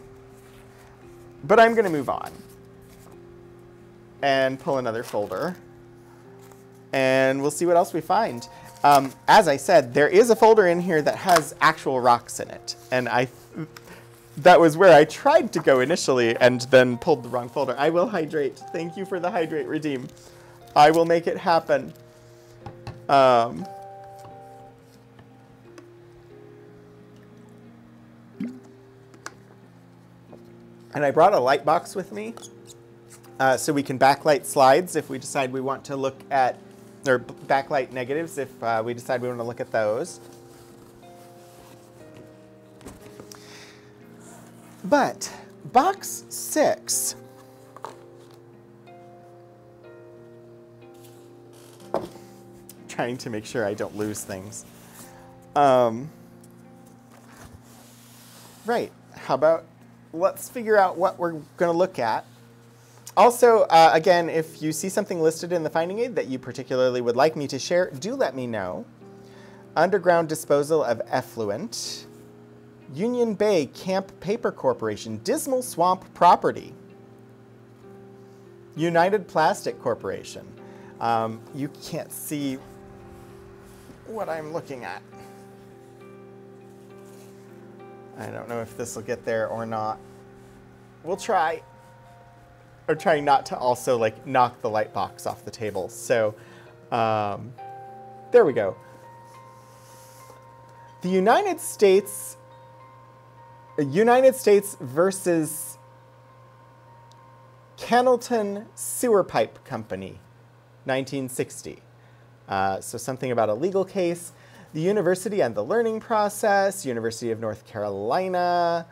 But I'm going to move on and pull another folder, and we'll see what else we find. Um, as I said, there is a folder in here that has actual rocks in it, and I... That was where I tried to go initially and then pulled the wrong folder. I will hydrate. Thank you for the hydrate redeem. I will make it happen. Um, and I brought a light box with me uh, so we can backlight slides if we decide we want to look at, or backlight negatives if uh, we decide we want to look at those. But box six I'm trying to make sure I don't lose things. Um, right, how about let's figure out what we're going to look at. Also, uh, again, if you see something listed in the finding aid that you particularly would like me to share, do let me know. Underground disposal of effluent. Union Bay Camp Paper Corporation, Dismal Swamp Property, United Plastic Corporation. Um, you can't see what I'm looking at. I don't know if this will get there or not. We'll try. Or try not to also like knock the light box off the table. So um, there we go. The United States United States versus Cannleton Sewer Pipe Company, nineteen sixty. Uh, so something about a legal case. The University and the Learning Process, University of North Carolina,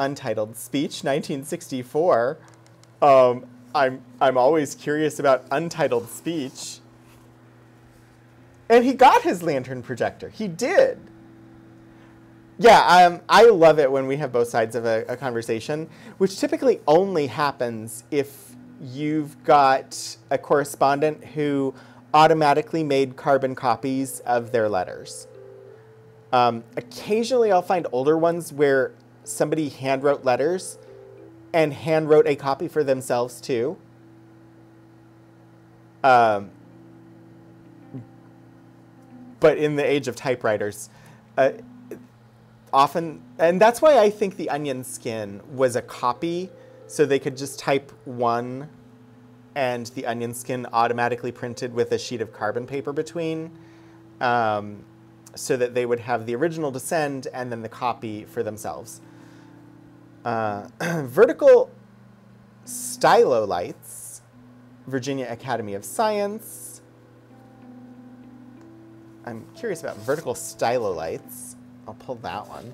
Untitled Speech, nineteen sixty-four. Um, I'm, I'm always curious about Untitled Speech. And he got his lantern projector. He did. Yeah, um, I love it when we have both sides of a, a conversation, which typically only happens if you've got a correspondent who automatically made carbon copies of their letters. Um, occasionally I'll find older ones where somebody handwrote letters and handwrote a copy for themselves too. Um, but in the age of typewriters, uh, often, and that's why I think the onion skin was a copy, so they could just type one and the onion skin automatically printed with a sheet of carbon paper between, um, so that they would have the original to send and then the copy for themselves. Uh, vertical stylolites, Virginia Academy of Science. I'm curious about vertical stylolites. I'll pull that one.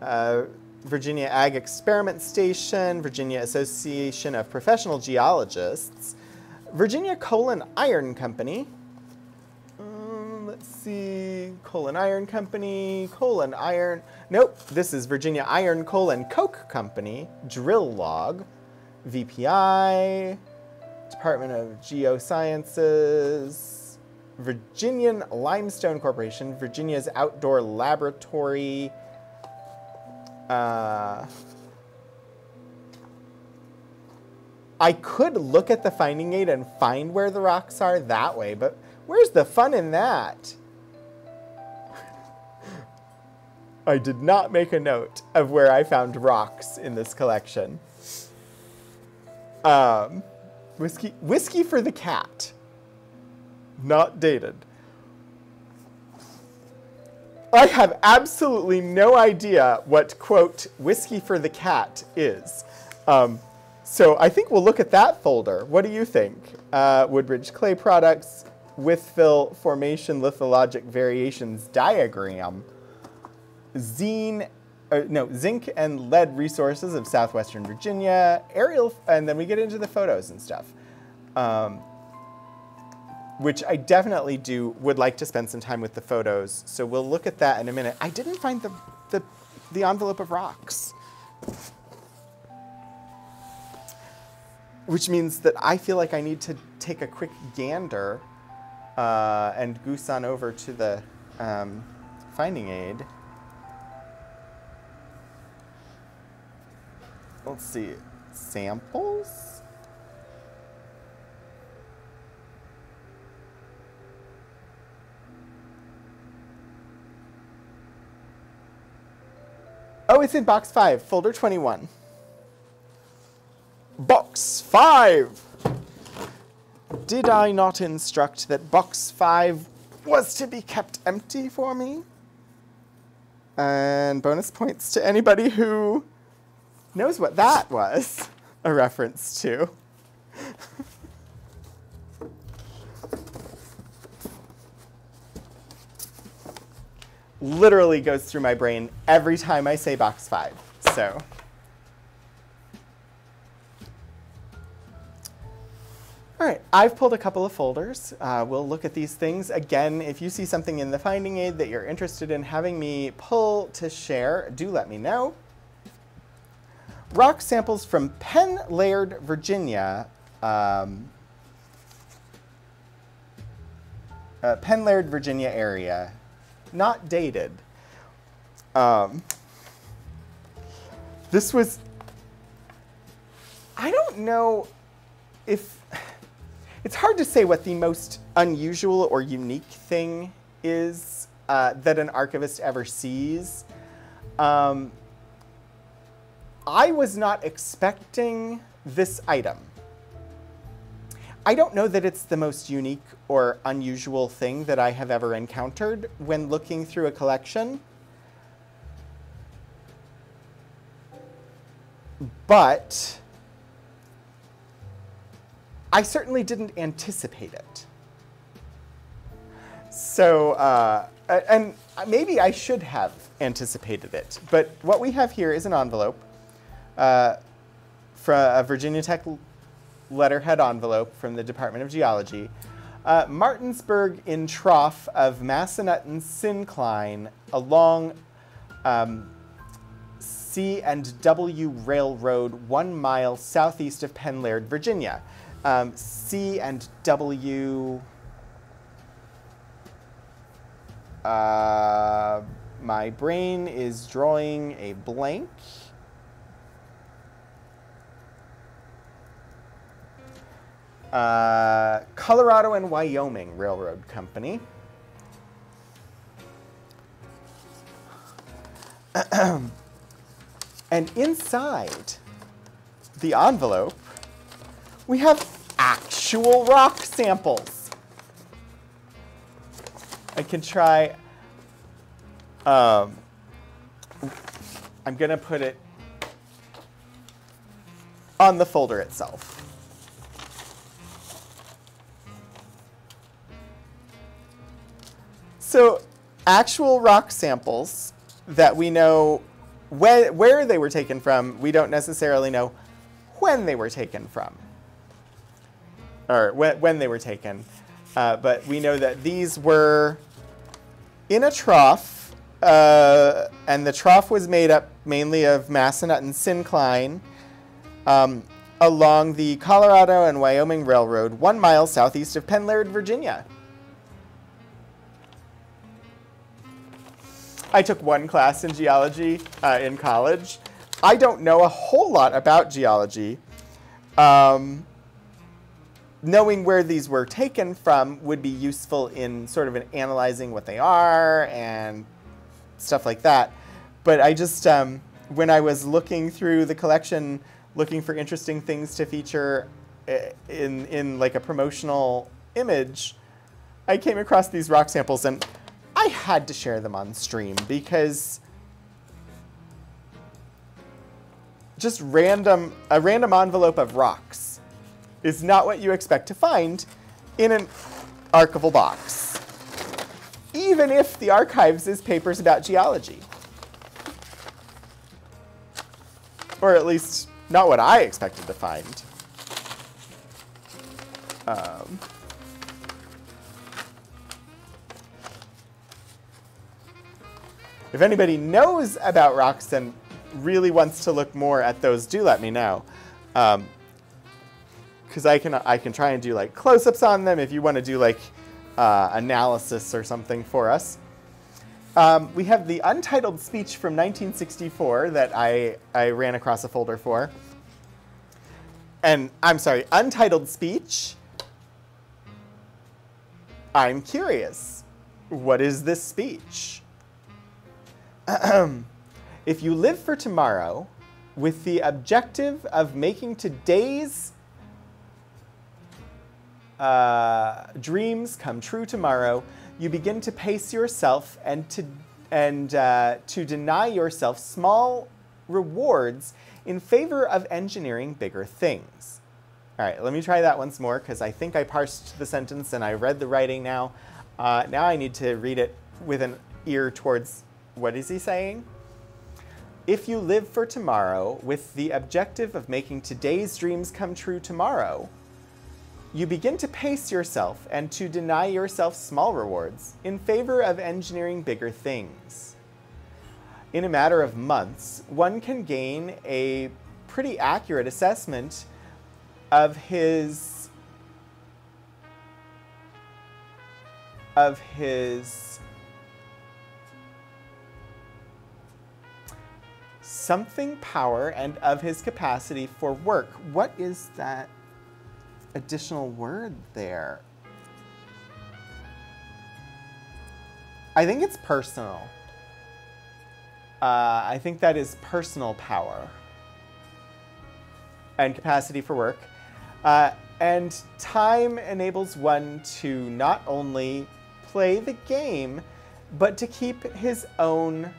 Uh, Virginia Ag Experiment Station, Virginia Association of Professional Geologists, Virginia Coal and Iron Company. Um, let's see, Coal and Iron Company, Coal and Iron. Nope, this is Virginia Iron, Coal and Coke Company, Drill Log, V P I, Department of Geosciences, Virginian Limestone Corporation, Virginia's Outdoor Laboratory, uh, I could look at the finding aid and find where the rocks are that way, but where's the fun in that? I did not make a note of where I found rocks in this collection. Um, whiskey, whiskey for the cat. Not dated. I have absolutely no idea what, quote, whiskey for the cat is. Um, so I think we'll look at that folder. What do you think? Uh, Woodbridge Clay Products, Wytheville Formation Lithologic Variations Diagram, Zine, or no, Zinc and Lead Resources of Southwestern Virginia, aerial, and then we get into the photos and stuff. Um, which I definitely do, would like to spend some time with the photos. So we'll look at that in a minute. I didn't find the, the, the envelope of rocks, which means that I feel like I need to take a quick gander uh, and goose on over to the um, finding aid. Let's see, samples? Oh, it's in box five, folder twenty-one. Box five! Did I not instruct that box five was to be kept empty for me? And bonus points to anybody who knows what that was a reference to. Literally goes through my brain every time I say box five, so. All right, I've pulled a couple of folders. Uh, we'll look at these things. Again, if you see something in the finding aid that you're interested in having me pull to share, do let me know. Rock samples from Penn Laird, Virginia. Um, uh, Penn Laird, Virginia area. Not dated. Um, this was, I don't know if, it's hard to say what the most unusual or unique thing is uh, that an archivist ever sees. Um, I was not expecting this item. I don't know that it's the most unique or unusual thing that I have ever encountered when looking through a collection, but I certainly didn't anticipate it. So, uh, and maybe I should have anticipated it, but what we have here is an envelope uh, from a Virginia Tech letterhead envelope from the Department of Geology. Uh, Martinsburg in trough of Massanutten syncline along um, C and W Railroad, one mile southeast of Penn Laird, Virginia. Um, C and W, uh, my brain is drawing a blank. Uh, Colorado and Wyoming Railroad Company. And inside the envelope, we have actual rock samples. I can try, um, I'm gonna put it on the folder itself. So actual rock samples that we know where, where they were taken from, we don't necessarily know when they were taken from, or when, when they were taken. Uh, but we know that these were in a trough, uh, and the trough was made up mainly of Massanutten syncline um, along the Colorado and Wyoming Railroad, one mile southeast of Penn Laird, Virginia. I took one class in geology uh, in college. I don't know a whole lot about geology. Um, knowing where these were taken from would be useful in sort of an analyzing what they are and stuff like that. But I just, um, when I was looking through the collection, looking for interesting things to feature in, in like a promotional image, I came across these rock samples, and I had to share them on stream because just random, a random envelope of rocks is not what you expect to find in an archival box, even if the archives is papers about geology. Or at least not what I expected to find. Um, if anybody knows about rocks and really wants to look more at those, do let me know. Um, Because I can, I can try and do like close-ups on them if you want to do like uh, analysis or something for us. Um, we have the untitled speech from nineteen sixty-four that I, I ran across a folder for. And I'm sorry, untitled speech. I'm curious. What is this speech? If you live for tomorrow with the objective of making today's Uh, dreams come true tomorrow, you begin to pace yourself and to, and, uh, to deny yourself small rewards in favor of engineering bigger things. All right, let me try that once more because I think I parsed the sentence and I read the writing now. Uh, now I need to read it with an ear towards what is he saying? If you live for tomorrow with the objective of making today's dreams come true tomorrow, you begin to pace yourself and to deny yourself small rewards in favor of engineering bigger things. In a matter of months, one can gain a pretty accurate assessment of his, of his something power and of his capacity for work. What is that additional word there? I think it's personal. Uh, I think that is personal power and capacity for work. Uh, and time enables one to not only play the game, but to keep his own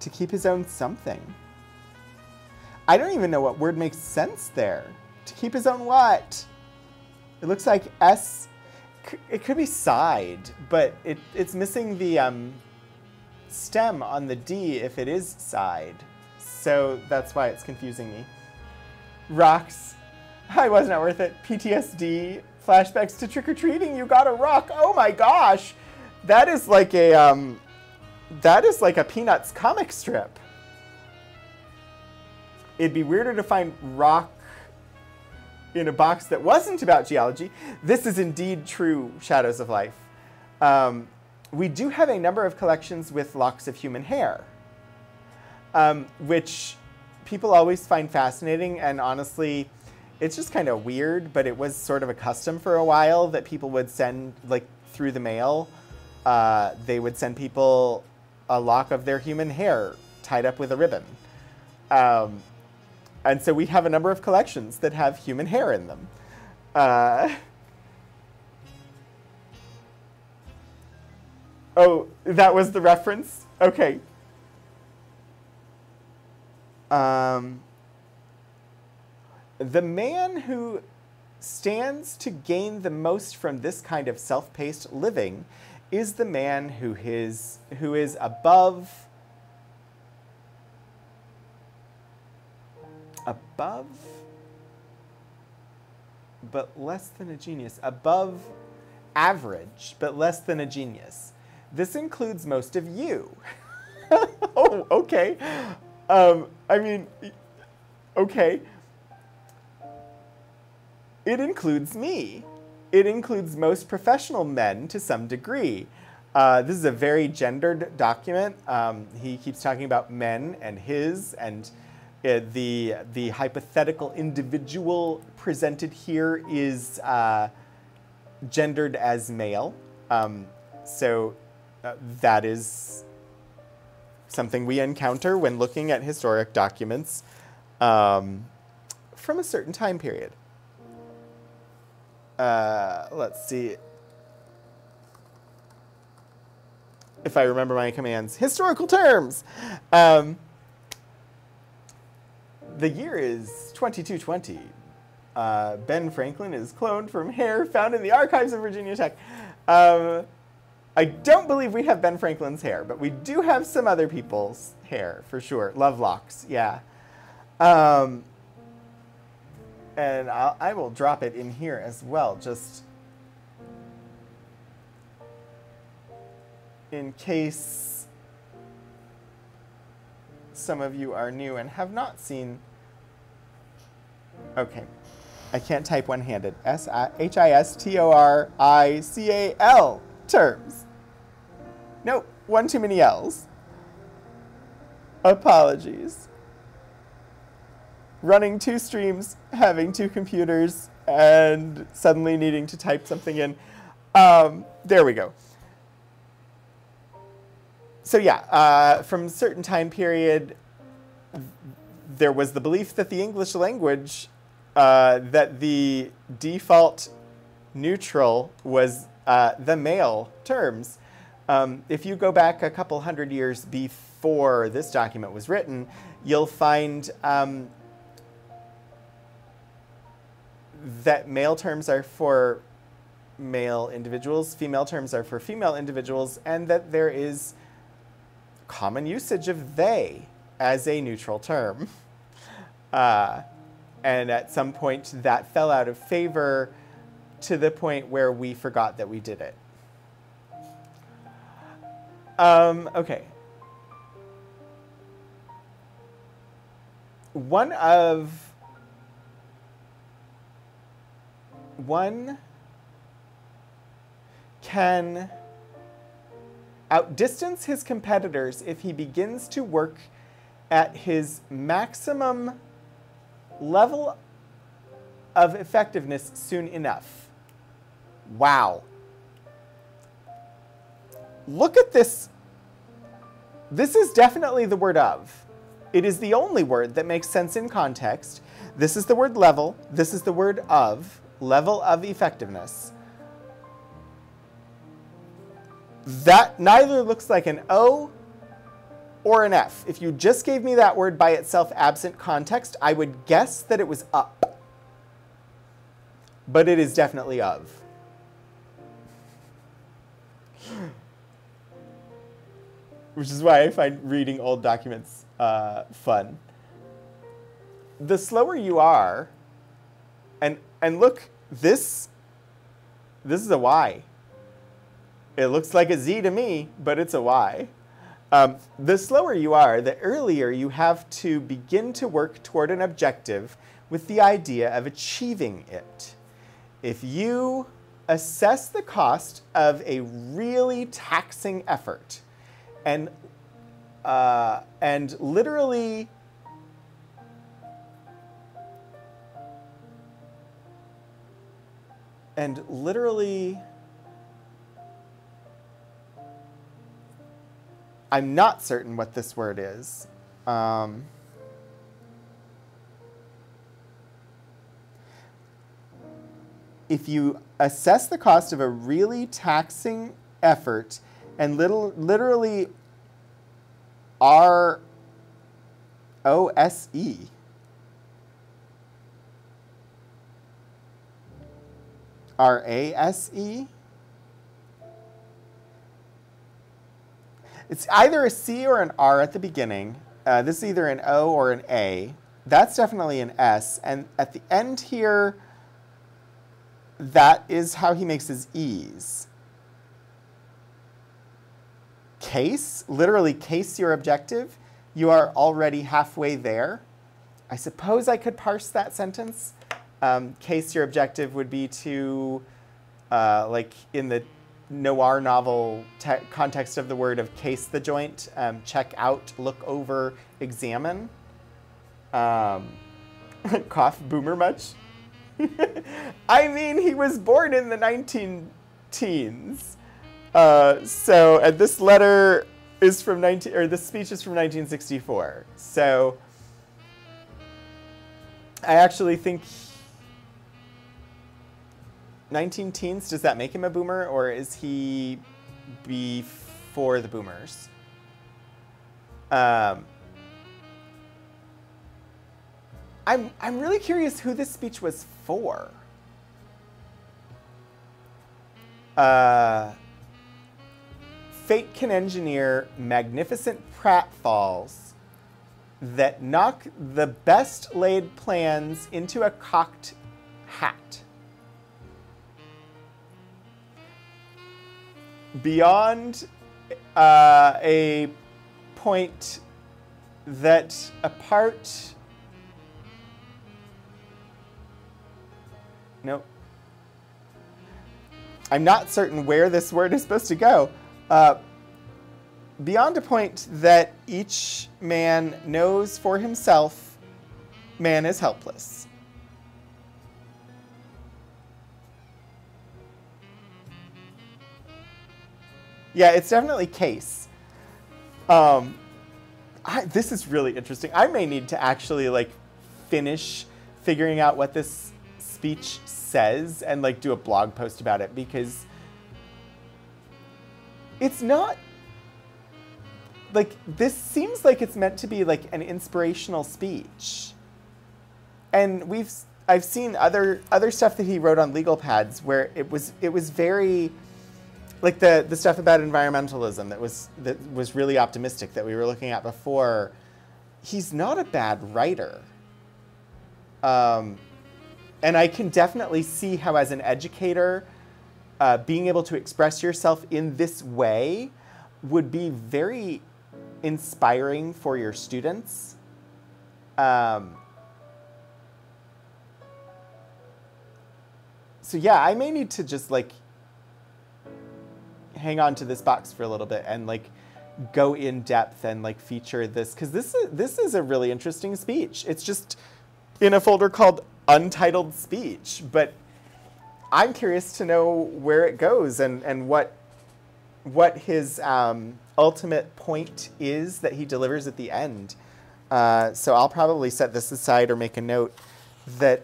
to keep his own something. I don't even know what word makes sense there. To keep his own what? It looks like S, it could be side, but it, it's missing the um, stem on the D if it is side. So that's why it's confusing me. Rocks, I was not worth it. P T S D, flashbacks to trick-or-treating, you got a rock, oh my gosh. That is like a, um, that is like a Peanuts comic strip. It'd be weirder to find rock in a box that wasn't about geology. This is indeed true, Shadows of Life. Um, we do have a number of collections with locks of human hair, um, which people always find fascinating, and honestly, it's just kind of weird, but it was sort of a custom for a while that people would send, like, through the mail, uh, they would send people a lock of their human hair tied up with a ribbon. Um, and so we have a number of collections that have human hair in them. Uh, oh, that was the reference? Okay. Um, the man who stands to gain the most from this kind of self-paced living is the man who is, who is above, above, but less than a genius, above average, but less than a genius. This includes most of you. Oh, okay. Um, I mean, okay. It includes me. It includes most professional men to some degree. Uh, this is a very gendered document. Um, he keeps talking about men and his, and uh, the, the hypothetical individual presented here is uh, gendered as male. Um, so uh, that is something we encounter when looking at historic documents um, from a certain time period. Uh, let's see. If I remember my commands, historical terms. Um, the year is twenty-two twenty. Uh, Ben Franklin is cloned from hair found in the archives of Virginia Tech. Um, I don't believe we have Ben Franklin's hair, but we do have some other people's hair for sure. Love locks, yeah. Um, and I'll, I will drop it in here as well, just in case some of you are new and have not seen. Okay, I can't type one-handed. S I H I S T O R I C A L, terms. Nope, one too many L's. Apologies. Running two streams, having two computers, and suddenly needing to type something in. Um, there we go. So yeah, uh, from a certain time period, there was the belief that the English language, uh, that the default neutral was uh, the male terms. Um, if you go back a couple hundred years before this document was written, you'll find um, that male terms are for male individuals, female terms are for female individuals, and that there is common usage of they as a neutral term. Uh, and at some point that fell out of favor to the point where we forgot that we did it. Um, okay. One of, one can outdistance his competitors if he begins to work at his maximum level of effectiveness soon enough. Wow. Look at this. This is definitely the word of. It is the only word that makes sense in context. This is the word level. This is the word of. Level of effectiveness. That neither looks like an O or an F. If you just gave me that word by itself, absent context, I would guess that it was up. But it is definitely of. Which is why I find reading old documents uh, fun. The slower you are, and, and look, this, this is a Y. It looks like a Z to me, but it's a Y. Um, the slower you are, the earlier you have to begin to work toward an objective with the idea of achieving it. If you assess the cost of a really taxing effort and, uh, and literally and literally I'm not certain what this word is. Um, if you assess the cost of a really taxing effort and little, literally R O S E, R A S E, it's either a C or an R at the beginning. Uh, this is either an O or an A. That's definitely an S. And at the end here, that is how he makes his E's. Case, literally case your objective. You are already halfway there. I suppose I could parse that sentence. Um, case your objective would be to, uh, like in the noir novel te- context of the word of case the joint, um, check out, look over, examine. Um, cough, boomer much? I mean, he was born in the nineteen teens. Uh, so, and this letter is from nineteen, or this speech is from nineteen sixty-four. So, I actually think nineteen teens, does that make him a boomer, or is he before the boomers? Um, I'm, I'm really curious who this speech was for. Uh, fate can engineer magnificent pratfalls that knock the best laid plans into a cocked hat. Beyond uh, a point that apart... Nope. I'm not certain where this word is supposed to go. Uh, beyond a point that each man knows for himself, man is helpless. Yeah, it's definitely case. Um, I, this is really interesting. I may need to actually like finish figuring out what this speech says and like do a blog post about it, because it's not like, this seems like it's meant to be like an inspirational speech, and we've I've seen other other stuff that he wrote on legal pads where it was it was very like the the stuff about environmentalism that was that was really optimistic that we were looking at before. He's not a bad writer. Um, And I can definitely see how, as an educator, uh, being able to express yourself in this way would be very inspiring for your students. Um, so yeah, I may need to just like hang on to this box for a little bit and like go in depth and like feature this, because this is, this is a really interesting speech. It's just in a folder called Untitled Speech, but I'm curious to know where it goes and, and what what his um, ultimate point is that he delivers at the end. Uh, so I'll probably set this aside or make a note that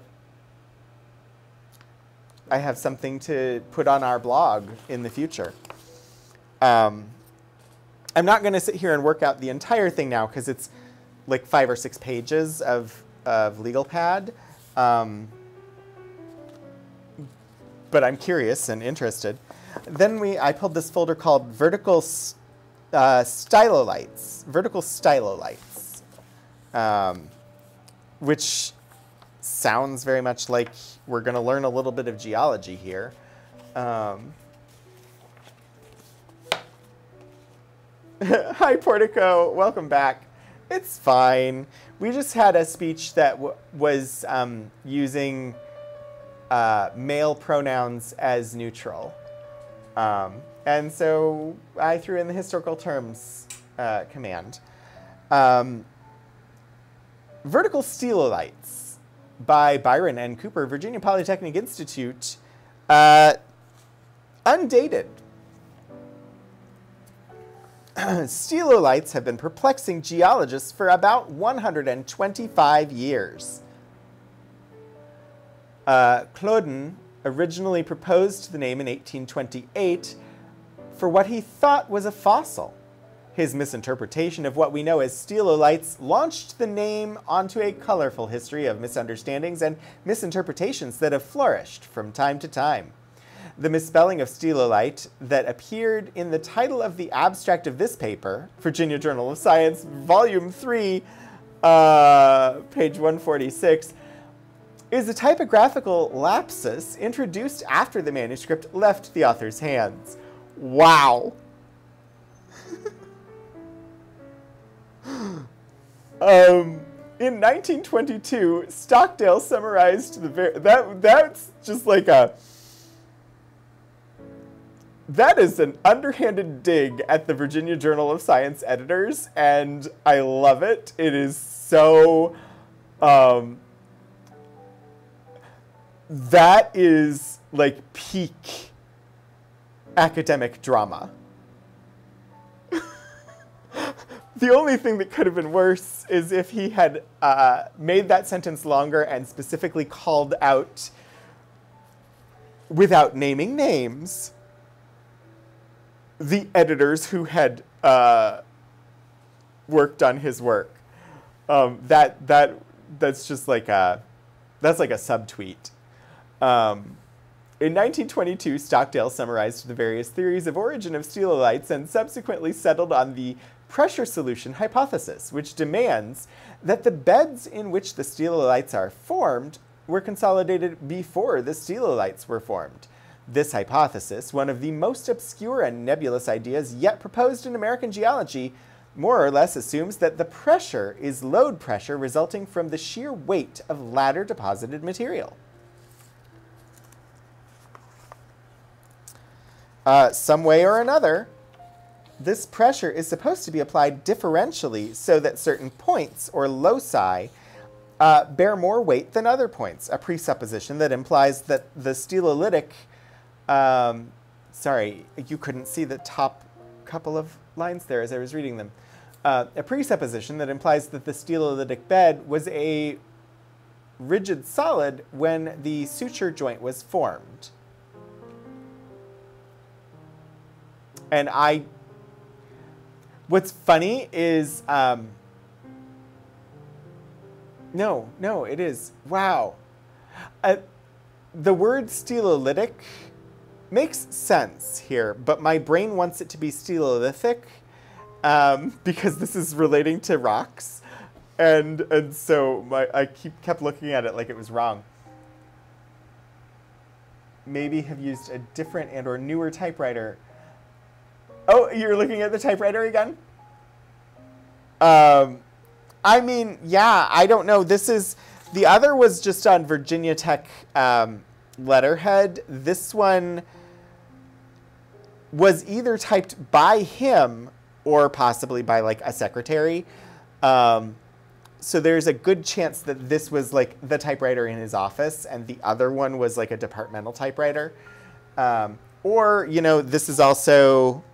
I have something to put on our blog in the future. Um, I'm not going to sit here and work out the entire thing now because it's like five or six pages of, of LegalPad. Um, but I'm curious and interested. Then we, I pulled this folder called Vertical uh, Stylolites, Vertical Stylolites, um, which sounds very much like we're going to learn a little bit of geology here. Um, Hi, Portico. Welcome back. It's fine. We just had a speech that w was um, using uh, male pronouns as neutral. Um, and so I threw in the historical terms uh, command. Um, Vertical Stylolites by Byron N. Cooper, Virginia Polytechnic Institute, uh, undated. Stylolites have been perplexing geologists for about one hundred twenty-five years. Uh, Claudin originally proposed the name in eighteen twenty-eight for what he thought was a fossil. His misinterpretation of what we know as stylolites launched the name onto a colorful history of misunderstandings and misinterpretations that have flourished from time to time. The misspelling of stylolite that appeared in the title of the abstract of this paper, Virginia Journal of Science, Volume three, uh, page one forty-six, is a typographical lapsus introduced after the manuscript left the author's hands. Wow. um... In nineteen twenty-two, Stockdale summarized the ver- that that's just like a That is an underhanded dig at the Virginia Journal of Science editors, and I love it. It is so... Um, that is, like, peak academic drama. The only thing that could have been worse is if he had uh, made that sentence longer and specifically called out, without naming names, the editors who had uh, worked on his work. Um, that that that's just like a that's like a subtweet. Um, In nineteen twenty-two, Stockdale summarized the various theories of origin of steelolites and subsequently settled on the pressure solution hypothesis, which demands that the beds in which the steelolites are formed were consolidated before the steelolites were formed. This hypothesis, one of the most obscure and nebulous ideas yet proposed in American geology, more or less assumes that the pressure is load pressure resulting from the sheer weight of latter deposited material. Uh, some way or another, this pressure is supposed to be applied differentially so that certain points, or loci, uh, bear more weight than other points, a presupposition that implies that the steelolitic... Um, sorry, you couldn't see the top couple of lines there as I was reading them. Uh, a presupposition that implies that the steelolitic bed was a rigid solid when the suture joint was formed. And I, what's funny is, um, no, no, it is. Wow. Uh, the word steelolitic makes sense here, but my brain wants it to be steelolithic um, because this is relating to rocks. And, and so my, I keep, kept looking at it like it was wrong. Maybe have used a different and or newer typewriter. Oh, you're looking at the typewriter again? Um, I mean, yeah, I don't know. This is, the other was just on Virginia Tech um, letterhead. This one was either typed by him or possibly by like a secretary. Um, so there's a good chance that this was like the typewriter in his office and the other one was like a departmental typewriter. Um, or, you know, this is also...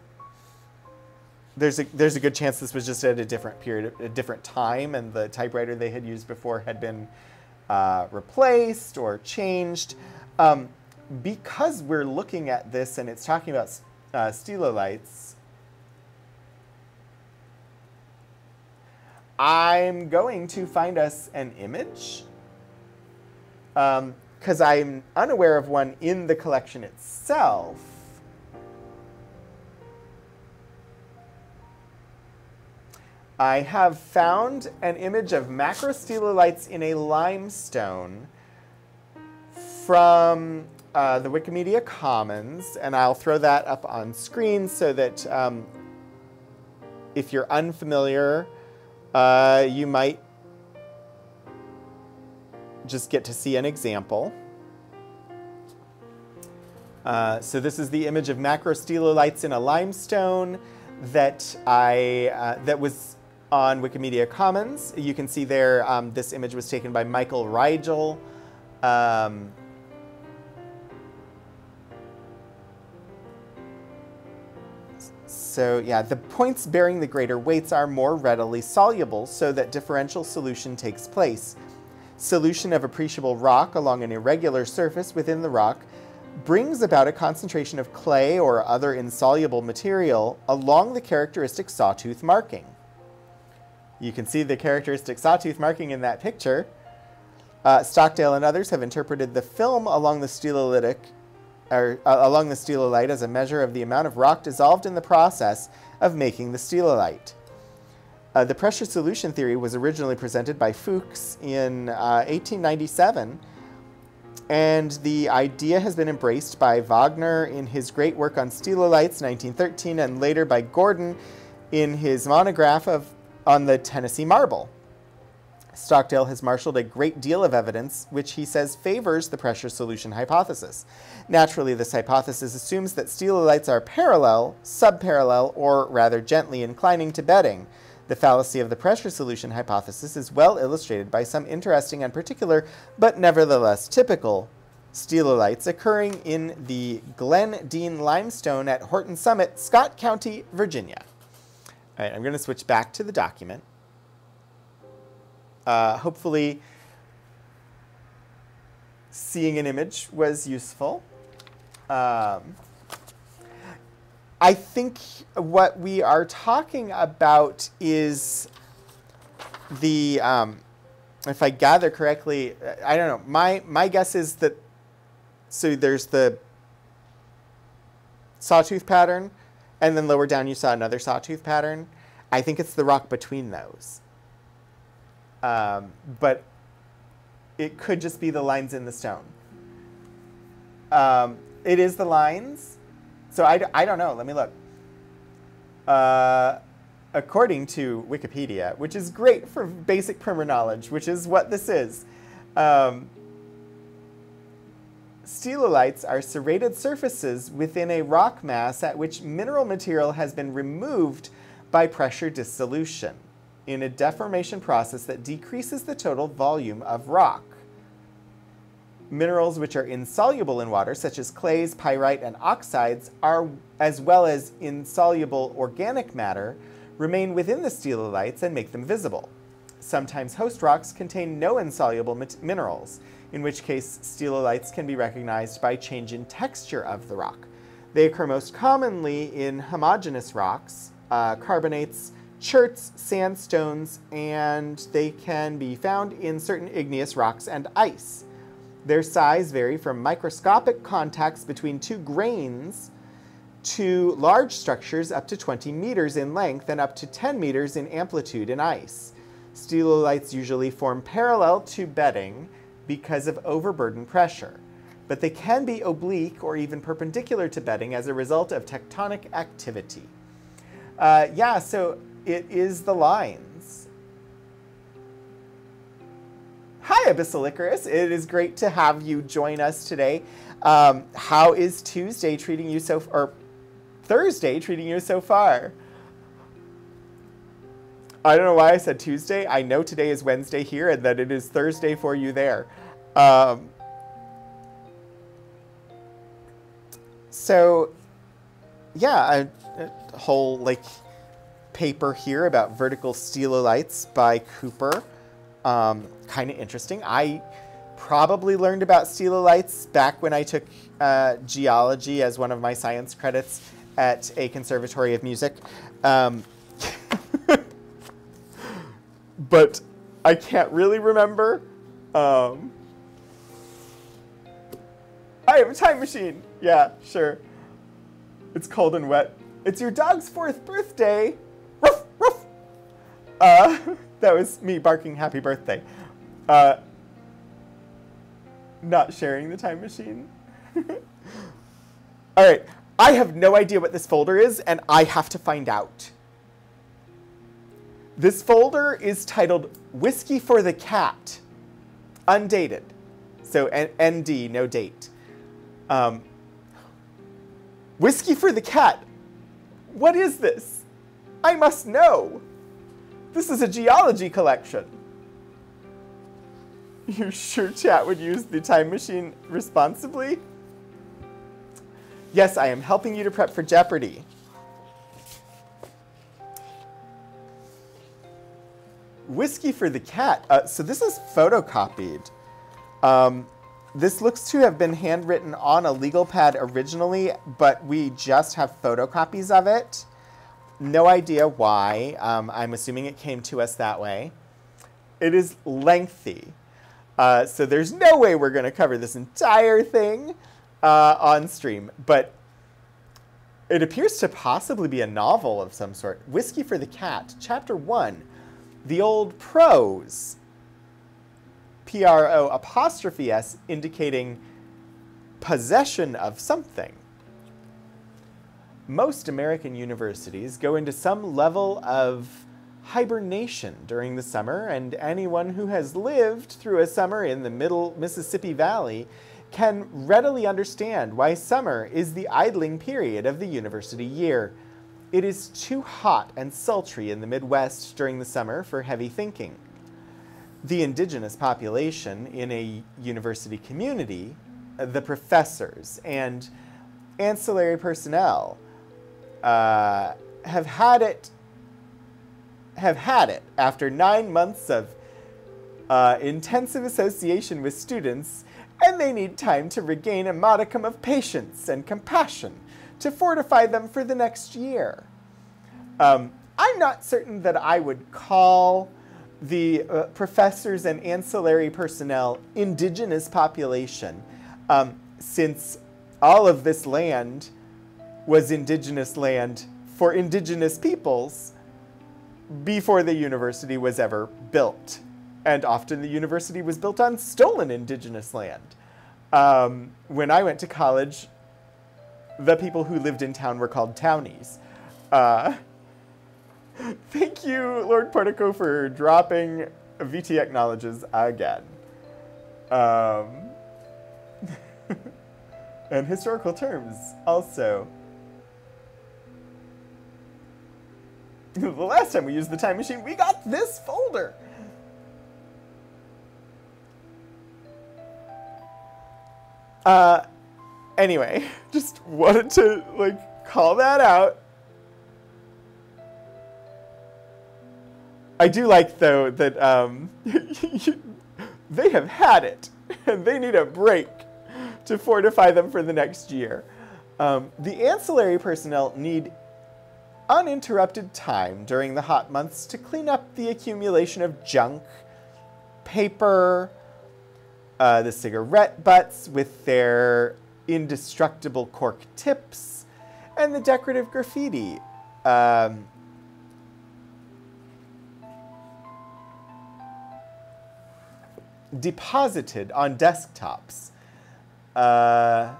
There's a, there's a good chance this was just at a different period, a different time, and the typewriter they had used before had been uh, replaced or changed. Um, because we're looking at this and it's talking about uh, steelolites, I'm going to find us an image because um, I'm unaware of one in the collection itself. I have found an image of macrosteelolites in a limestone from uh, the Wikimedia Commons, and I'll throw that up on screen so that um, if you're unfamiliar, uh, you might just get to see an example. Uh, so this is the image of macrosteelolites in a limestone that I uh, that was on Wikimedia Commons. You can see there, um, this image was taken by Michael Rigel. Um, so yeah, the points bearing the greater weights are more readily soluble so that differential solution takes place. Solution of appreciable rock along an irregular surface within the rock brings about a concentration of clay or other insoluble material along the characteristic sawtooth marking. You can see the characteristic sawtooth marking in that picture. Uh, Stockdale and others have interpreted the film along the steelolitic, or uh, along the steelolite as a measure of the amount of rock dissolved in the process of making the steelolite. Uh, the pressure solution theory was originally presented by Fuchs in uh, eighteen ninety-seven, and the idea has been embraced by Wagner in his great work on steelolites, nineteen thirteen, and later by Gordon in his monograph of, on the Tennessee marble. Stockdale has marshaled a great deal of evidence which he says favors the pressure solution hypothesis. Naturally, this hypothesis assumes that steelites are parallel, subparallel, or rather gently inclining to bedding. The fallacy of the pressure solution hypothesis is well illustrated by some interesting and particular, but nevertheless typical, steelolites occurring in the Glen Dean limestone at Horton Summit, Scott County, Virginia. All right, I'm going to switch back to the document. Uh, hopefully, seeing an image was useful. Um, I think what we are talking about is the, um, if I gather correctly, I don't know, my, my guess is that, so there's the sawtooth pattern, and then lower down you saw another sawtooth pattern. I think it's the rock between those. Um, but it could just be the lines in the stone. Um, it is the lines. So I, I don't know. Let me look. Uh, according to Wikipedia, which is great for basic primer knowledge, which is what this is. Um, Steelolites are serrated surfaces within a rock mass at which mineral material has been removed by pressure dissolution in a deformation process that decreases the total volume of rock. Minerals which are insoluble in water, such as clays, pyrite, and oxides, are, as well as insoluble organic matter, remain within the steelolites and make them visible. Sometimes host rocks contain no insoluble minerals, in which case steelolites can be recognized by change in texture of the rock. They occur most commonly in homogeneous rocks, uh, carbonates, cherts, sandstones, and they can be found in certain igneous rocks and ice. Their size vary from microscopic contacts between two grains to large structures up to twenty meters in length and up to ten meters in amplitude in ice. Steelolites usually form parallel to bedding because of overburden pressure, but they can be oblique or even perpendicular to bedding as a result of tectonic activity. Uh, yeah, so it is the line. Hi, Abyssal Icarus. It is great to have you join us today. Um, how is Tuesday treating you so far, or Thursday treating you so far? I don't know why I said Tuesday. I know today is Wednesday here and that it is Thursday for you there. Um, so, yeah, a, a whole like paper here about vertical steelolites by Cooper. Um, kind of interesting. I probably learned about steelolites back when I took uh, geology as one of my science credits at a conservatory of music. Um, but I can't really remember. Um, I have a time machine. Yeah, sure. It's cold and wet. It's your dog's fourth birthday. Ruff, ruff. Uh, That was me barking happy birthday. Uh, not sharing the time machine. All right, I have no idea what this folder is, and I have to find out. This folder is titled Whiskey for the Cat, undated. So N D, no date. Um, Whiskey for the Cat, what is this? I must know. This is a geology collection. You sure chat would use the time machine responsibly? Yes, I am helping you to prep for Jeopardy. Whiskey for the Cat. Uh, so this is photocopied. Um, this looks to have been handwritten on a legal pad originally, but we just have photocopies of it. No idea why. Um, I'm assuming it came to us that way. It is lengthy. Uh, so there's no way we're going to cover this entire thing uh, on stream. But it appears to possibly be a novel of some sort. Whiskey for the Cat, Chapter one, The Old Pros, P R O apostrophe S, indicating possession of something. Most American universities go into some level of hibernation during the summer, and anyone who has lived through a summer in the middle Mississippi Valley can readily understand why summer is the idling period of the university year. It is too hot and sultry in the Midwest during the summer for heavy thinking. The indigenous population in a university community, the professors and ancillary personnel, uh, have had it have had it after nine months of uh, intensive association with students, and they need time to regain a modicum of patience and compassion to fortify them for the next year. Um, I'm not certain that I would call the uh, professors and ancillary personnel indigenous population, um, since all of this land was indigenous land for indigenous peoples before the university was ever built. And often the university was built on stolen indigenous land. Um, when I went to college, the people who lived in town were called townies. Uh, thank you, Lord Portico, for dropping V T Acknowledges again. Um, and historical terms also. The last time we used the time machine, we got this folder. Uh, anyway, just wanted to, like, call that out. I do like, though, that, um, they have had it, and they need a break to fortify them for the next year. Um, the ancillary personnel need uninterrupted time during the hot months to clean up the accumulation of junk, paper, Uh, the cigarette butts with their indestructible cork tips, and the decorative graffiti. Um, deposited on desktops. Uh,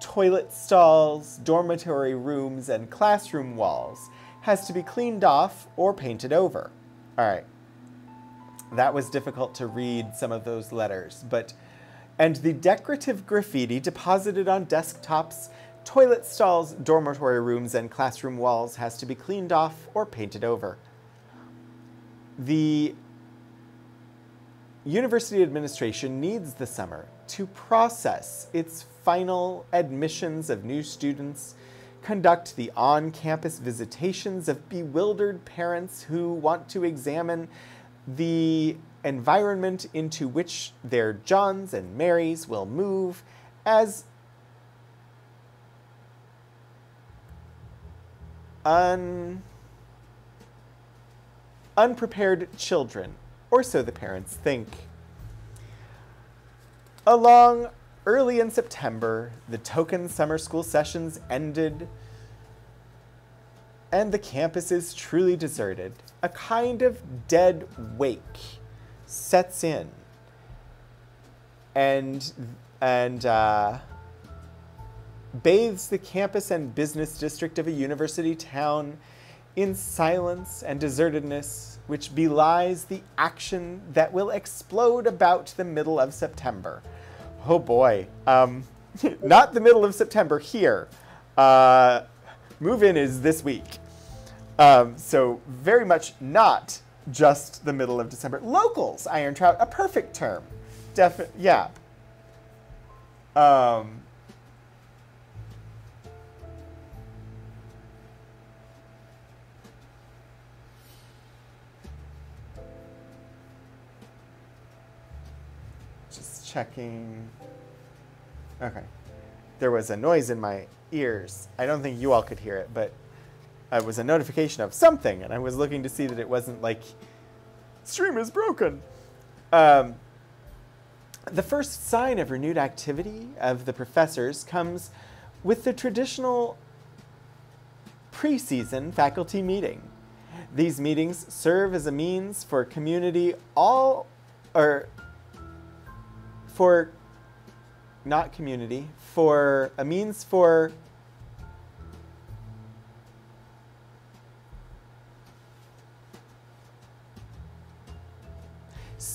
toilet stalls, dormitory rooms, and classroom walls has to be cleaned off or painted over. All right, that was difficult to read, some of those letters, but, and the decorative graffiti deposited on desktops, toilet stalls, dormitory rooms, and classroom walls has to be cleaned off or painted over. The university administration needs the summer to process its final admissions of new students, conduct the on-campus visitations of bewildered parents who want to examine the environment into which their Johns and Marys will move as un unprepared children, or so the parents think. Along early in September, the token summer school sessions ended, and the campus is truly deserted. A kind of dead wake sets in, and, and uh, bathes the campus and business district of a university town in silence and desertedness, which belies the action that will explode about the middle of September. Oh boy, um, not the middle of September here. Uh, move-in is this week. Um, so very much not just the middle of December. Locals, iron trout, a perfect term. Defi- yeah. Um, Checking. Okay. There was a noise in my ears. I don't think you all could hear it, but it was a notification of something, and I was looking to see that it wasn't like, stream is broken. Um, the first sign of renewed activity of the professors comes with the traditional preseason faculty meeting. These meetings serve as a means for community all, or for, not community, for a means for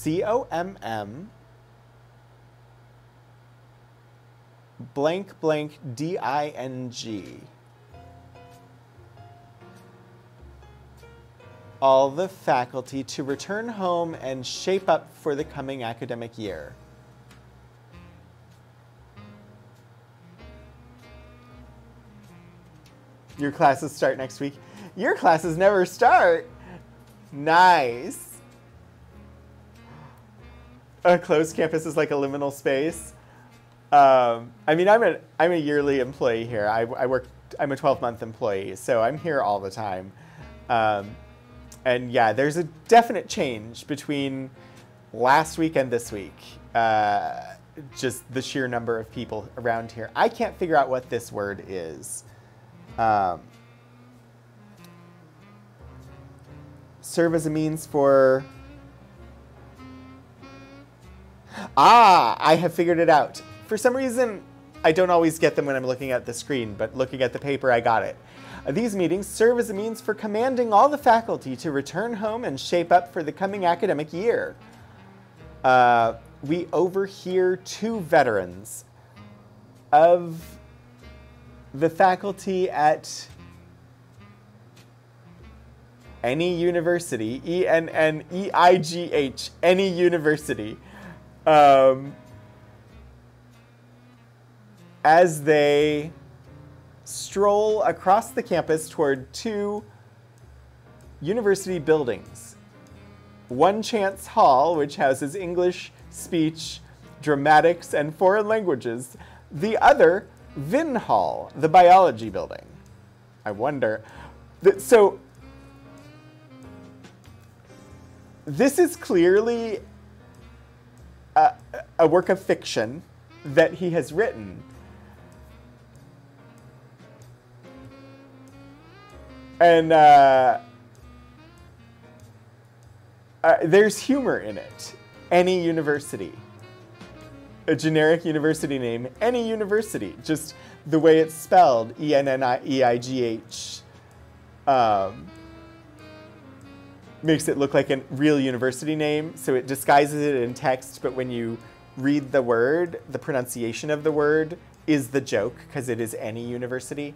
C O M M blank blank D I N G. All the faculty to return home and shape up for the coming academic year. Your classes start next week. Your classes never start. Nice. A closed campus is like a liminal space. Um, I mean, I'm a, I'm a yearly employee here. I, I work, I'm a twelve month employee, so I'm here all the time. Um, And yeah, there's a definite change between last week and this week. Uh, just the sheer number of people around here. I can't figure out what this word is. Um, serve as a means for... Ah, I have figured it out. For some reason, I don't always get them when I'm looking at the screen, but looking at the paper, I got it. These meetings serve as a means for commanding all the faculty to return home and shape up for the coming academic year. Uh, we overhear two veterans of the faculty at any university, E N N E I G H, any university, um, as they stroll across the campus toward two university buildings. One Chance Hall, which houses English, speech, dramatics, and foreign languages. The other, Vinn Hall, the biology building. I wonder. So, this is clearly a, a work of fiction that he has written. And uh, uh, there's humor in it. Any university. A generic university name. Any university. Just the way it's spelled. E N N E I G H. Um, makes it look like a real university name. So it disguises it in text. But when you read the word, the pronunciation of the word is the joke. Because it is any university.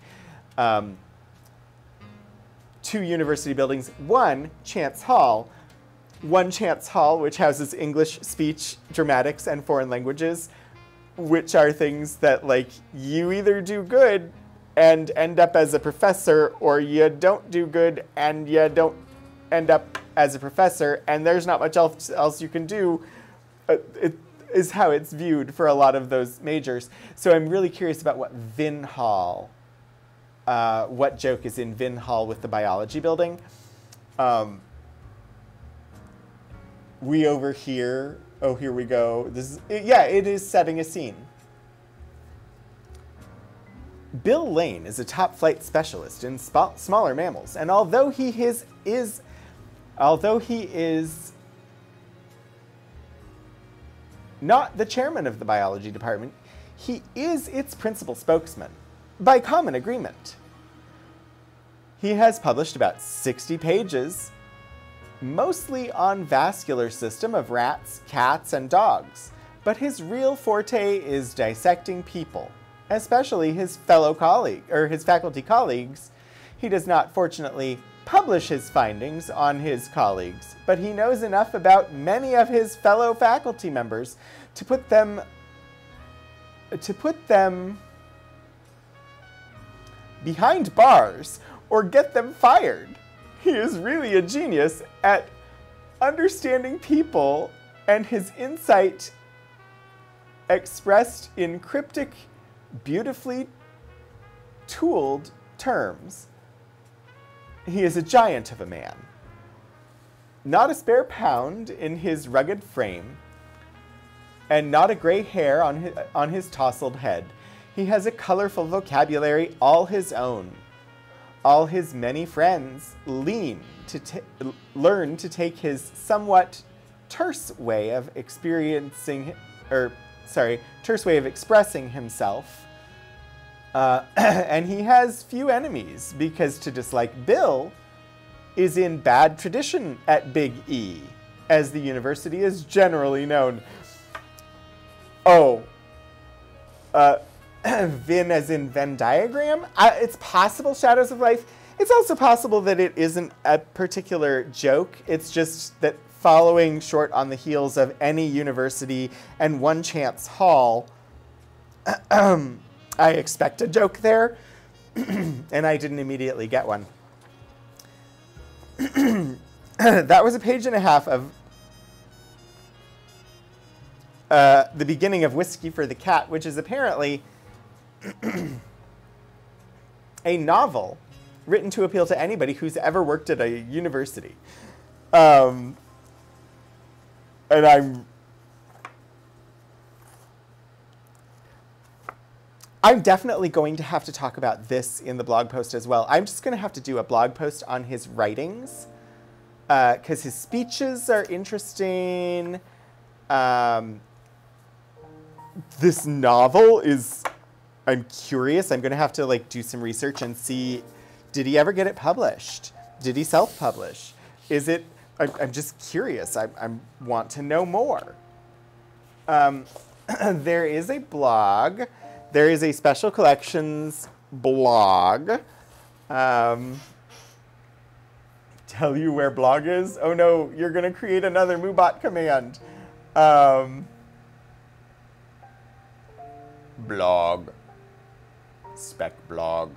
Um, Two university buildings, one Chance Hall, one Chance Hall, which houses English, speech, dramatics, and foreign languages, which are things that, like, you either do good and end up as a professor, or you don't do good and you don't end up as a professor, and there's not much else, else you can do, uh, it is how it's viewed for a lot of those majors. So I'm really curious about what Vinn Hall Uh, what joke is in Vinn Hall with the biology building. Um, we overhear, oh, here we go. This is, it, yeah, it is setting a scene. Bill Lane is a top flight specialist in sp smaller mammals, and although he his, is, although he is not the chairman of the biology department, he is its principal spokesman. By common agreement. He has published about sixty pages, mostly on vascular system of rats, cats, and dogs, but his real forte is dissecting people, especially his fellow colleague or his faculty colleagues. He does not, fortunately, publish his findings on his colleagues, but he knows enough about many of his fellow faculty members to put them to put them behind bars, or get them fired. He is really a genius at understanding people, and his insight expressed in cryptic, beautifully tooled terms. He is a giant of a man. Not a spare pound in his rugged frame, and not a gray hair on his, on his tousled head. He has a colorful vocabulary all his own. All his many friends lean to learn to take his somewhat terse way of experiencing, or sorry, terse way of expressing himself. Uh, and he has few enemies, because to dislike Bill is in bad tradition at Big E. as the university is generally known. Oh, uh, Vin as in Venn diagram? Uh, it's possible Shadows of Life. It's also possible that it isn't a particular joke. It's just that following short on the heels of any university and one chance hall, I expect a joke there, and I didn't immediately get one. That was a page and a half of uh, the beginning of Whiskey for the Cat, which is apparently a novel written to appeal to anybody who's ever worked at a university. Um, and I'm... I'm definitely going to have to talk about this in the blog post as well. I'm just going to have to do a blog post on his writings, because uh, his speeches are interesting. Um, this novel is... I'm curious. I'm going to have to like do some research and see... Did he ever get it published? Did he self-publish? Is it, I'm, I'm just curious. I, I want to know more. Um, there is a blog. There is a special collections blog. Um, tell you where blog is? Oh no, you're gonna create another MUBOT command. Um, blog, spec blog.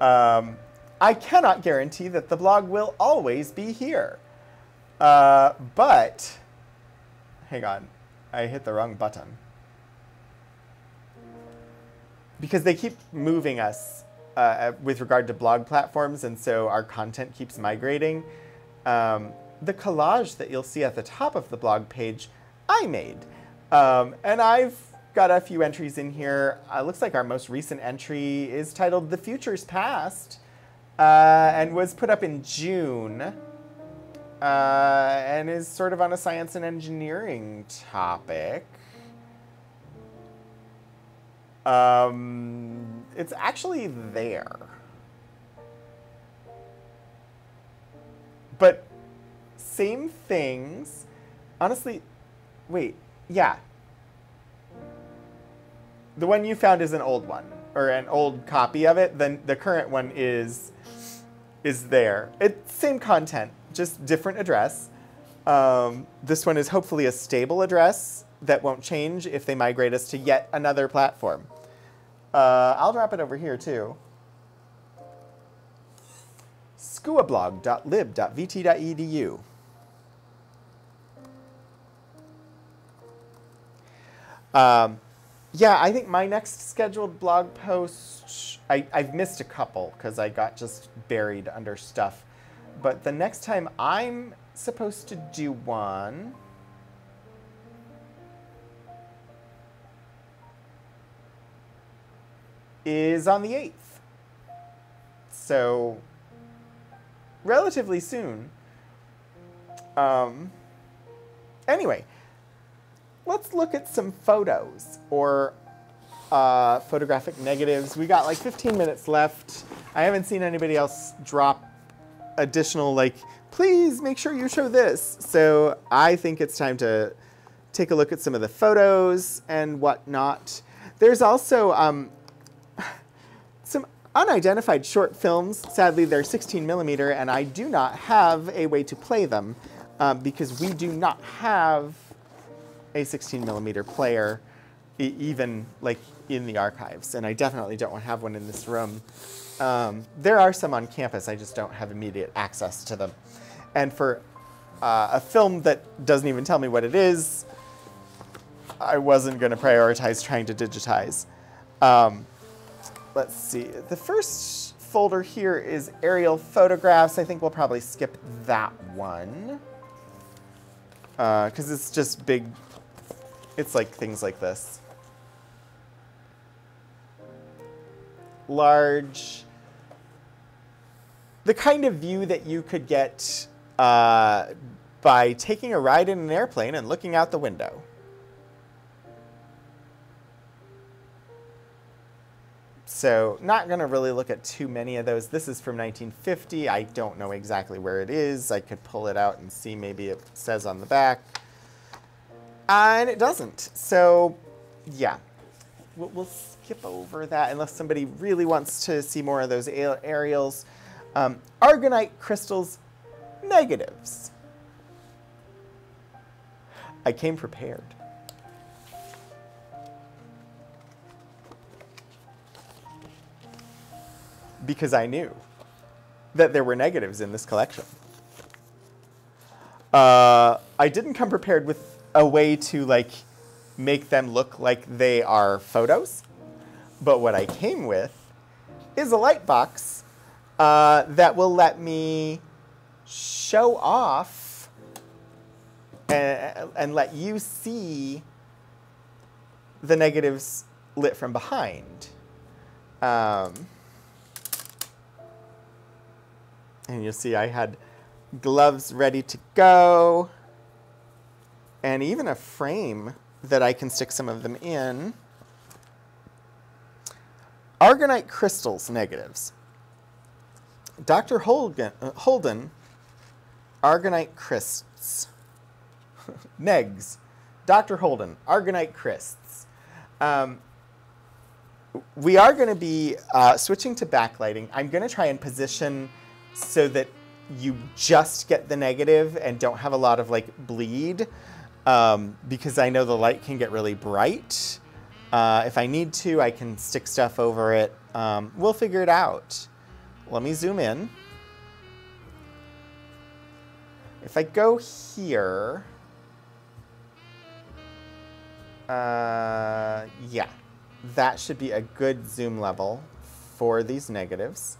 Um, I cannot guarantee that the blog will always be here, uh, but hang on, I hit the wrong button because they keep moving us uh, with regard to blog platforms, and so our content keeps migrating. Um, the collage that you'll see at the top of the blog page I made, um, and I've got a few entries in here. Uh, looks like our most recent entry is titled The Future's Past, uh, and was put up in June, uh, and is sort of on a science and engineering topic. Um, it's actually there. But same things. Honestly, wait, yeah. The one you found is an old one, or an old copy of it. Then the current one is is there. It's same content, just different address. Um, this one is hopefully a stable address that won't change if they migrate us to yet another platform. Uh, I'll drop it over here too. scuablog dot lib dot v t dot e d u. Um, Yeah, I think my next scheduled blog post, I, I've missed a couple because I got just buried under stuff. But the next time I'm supposed to do one is on the eighth. So relatively soon. Um, anyway. Let's look at some photos or uh, photographic negatives. We got like fifteen minutes left. I haven't seen anybody else drop additional like, please make sure you show this. So I think it's time to take a look at some of the photos and whatnot. There's also um, some unidentified short films. Sadly, they're sixteen millimeter and I do not have a way to play them um, because we do not have a sixteen millimeter player, e even like in the archives, and I definitely don't have one in this room. Um, there are some on campus, I just don't have immediate access to them. And for uh, a film that doesn't even tell me what it is, I wasn't gonna prioritize trying to digitize. Um, let's see, the first folder here is aerial photographs. I think we'll probably skip that one, because uh, it's just big, it's like things like this. Large, the kind of view that you could get uh, by taking a ride in an airplane and looking out the window. So not going to really look at too many of those. This is from nineteen fifty. I don't know exactly where it is. I could pull it out and see, maybe it says on the back. And it doesn't. So yeah, we'll skip over that unless somebody really wants to see more of those aerials. Um, argonite crystals, negatives. I came prepared. Because I knew that there were negatives in this collection. Uh, I didn't come prepared with a way to like make them look like they are photos, but what I came with is a light box uh, that will let me show off and, and let you see the negatives lit from behind. Um, And you'll see I had gloves ready to go, and even a frame that I can stick some of them in. Argonite crystals, negatives. Doctor Holden, uh, Holden argonite crysts. Negs. Doctor Holden, argonite crysts. Um, we are going to be uh, switching to backlighting. I'm going to try and position so that you just get the negative and don't have a lot of like bleed, um, because I know the light can get really bright. Uh, if I need to, I can stick stuff over it. Um, we'll figure it out. Let me zoom in. If I go here, uh, yeah, that should be a good zoom level for these negatives.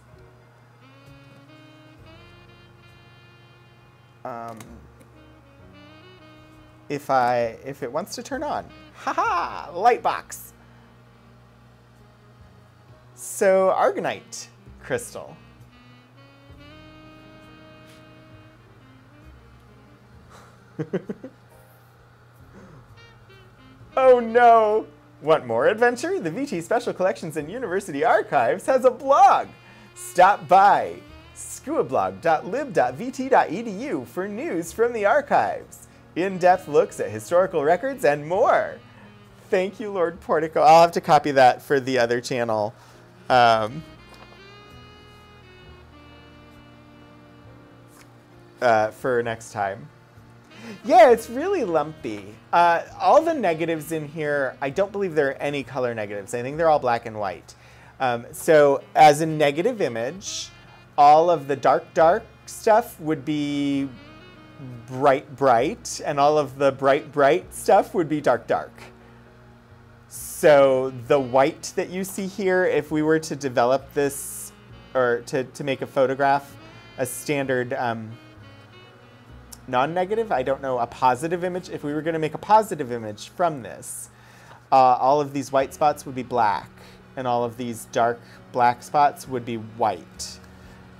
Um, if I, if it wants to turn on, haha, light box. So argonite crystal. Oh no. Want more adventure? The V T Special Collections and University Archives has a blog. Stop by scuablog dot lib dot v t dot e d u for news from the archives, in-depth looks at historical records, and more. Thank you, Lord Portico. I'll have to copy that for the other channel. Um, uh, for next time. Yeah, it's really lumpy. Uh, all the negatives in here, I don't believe there are any color negatives. I think they're all black and white. Um, so as a negative image, all of the dark, dark stuff would be bright, bright, and all of the bright, bright stuff would be dark, dark. So the white that you see here, if we were to develop this or to, to make a photograph, a standard um, non-negative, I don't know, a positive image, if we were going to make a positive image from this, uh, all of these white spots would be black, and all of these dark black spots would be white.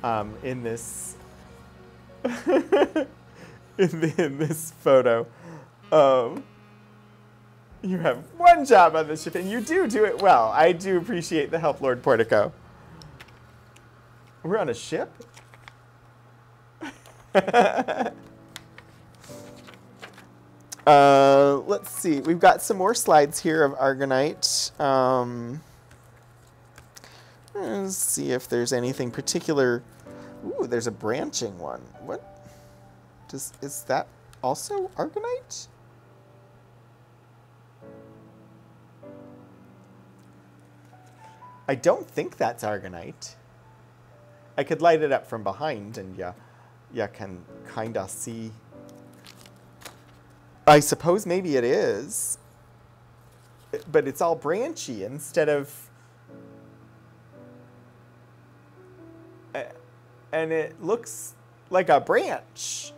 Um, in this, in, the, in this photo, um, you have one job on this ship, and you do do it well. I do appreciate the help, Lord Portico. We're on a ship? uh, let's see. We've got some more slides here of argonite. Um, Let's see if there's anything particular. Ooh, there's a branching one. What? Does, is that also argonite? I don't think that's argonite. I could light it up from behind and ya, ya can kinda see. I suppose maybe it is, but it's all branchy instead of. And it looks like a branch,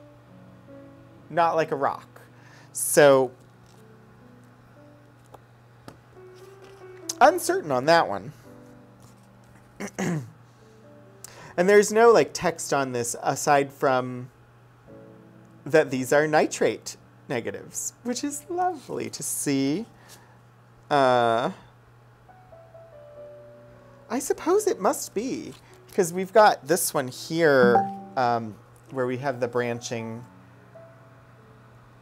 not like a rock. So, uncertain on that one. And there's no like text on this aside from that these are nitrate negatives, which is lovely to see. Uh, I suppose it must be, because we've got this one here um, where we have the branching,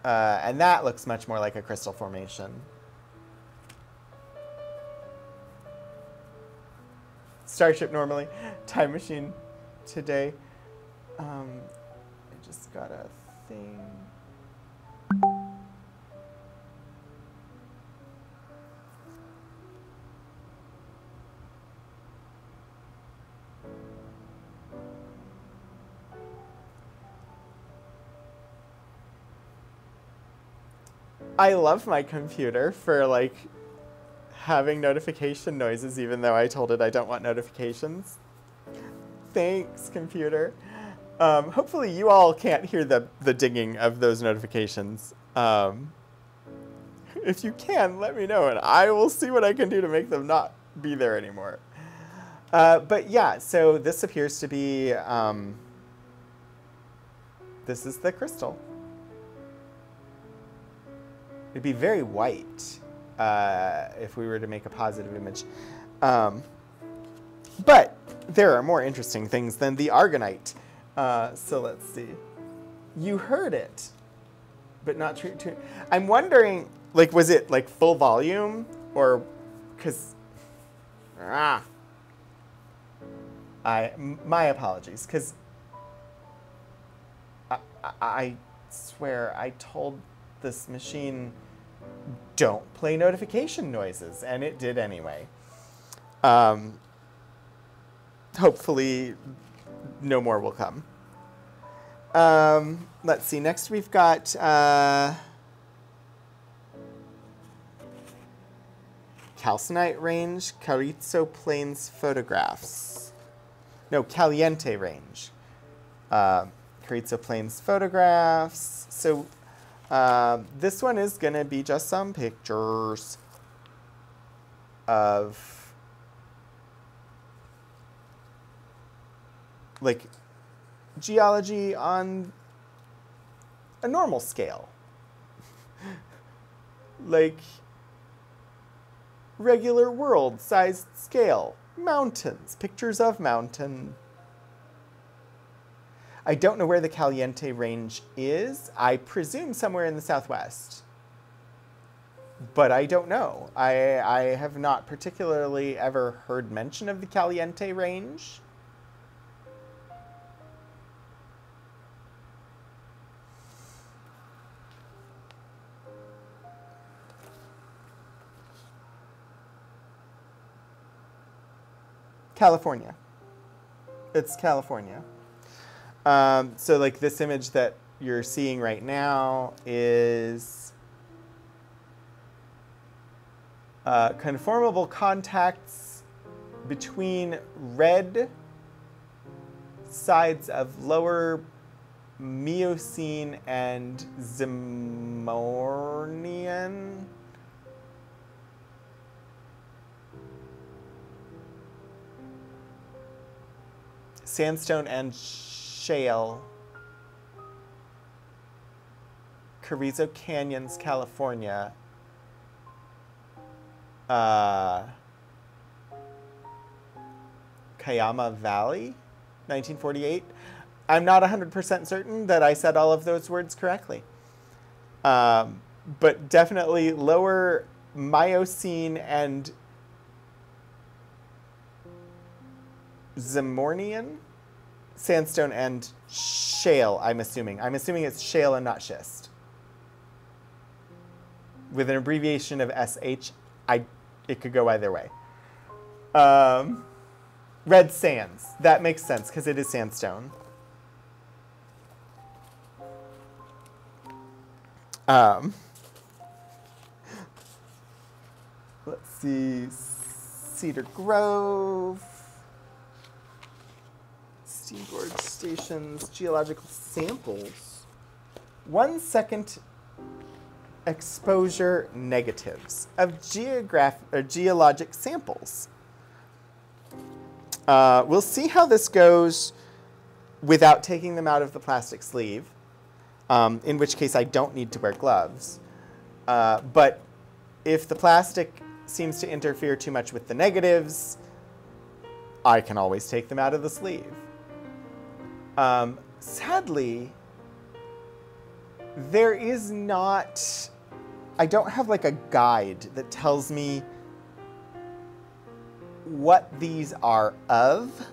uh, and that looks much more like a crystal formation. Starship normally, time machine today. Um, I just got a thing. I love my computer for like having notification noises, even though I told it I don't want notifications. Thanks, computer. Um, hopefully you all can't hear the, the dinging of those notifications. Um, if you can, let me know and I will see what I can do to make them not be there anymore. Uh, but yeah, so this appears to be, um, this is the crystal. It'd be very white uh, if we were to make a positive image. Um, but there are more interesting things than the Argonite. Uh, so let's see. You heard it, but not true. Tr I'm wondering, like, was it like full volume or because, ah, I, my apologies. Cause I, I, I swear I told this machine, don't play notification noises, and it did anyway. Um, hopefully no more will come. Um, let's see, next we've got uh, Calcinite Range, Carrizo Plains photographs. No, Caliente Range, uh, Carrizo Plains photographs. So Uh, this one is going to be just some pictures of, like, geology on a normal scale. Like, regular world-sized scale. Mountains. Pictures of mountains. I don't know where the Caliente Range is. I presume somewhere in the Southwest, but I don't know. I, I have not particularly ever heard mention of the Caliente Range. California. It's California. Um, so like this image that you're seeing right now is uh, conformable contacts between red sides of lower Miocene and Zemornian. Sandstone and shale, Carrizo Canyons, California. Uh, Cayama Valley, nineteen forty-eight. I'm not one hundred percent certain that I said all of those words correctly. Um, but definitely lower Miocene and Zemornian. Sandstone and shale, I'm assuming. I'm assuming it's shale and not schist. With an abbreviation of S H, I, it could go either way. Um, red sands. That makes sense because it is sandstone. Um, let's see. Cedar Grove. Gorge stations, geological samples, one second exposure negatives of geographic or geologic samples. Uh, we'll see how this goes without taking them out of the plastic sleeve, um, in which case I don't need to wear gloves. Uh, but if the plastic seems to interfere too much with the negatives, I can always take them out of the sleeve. Um, sadly, there is not, I don't have like a guide that tells me what these are of.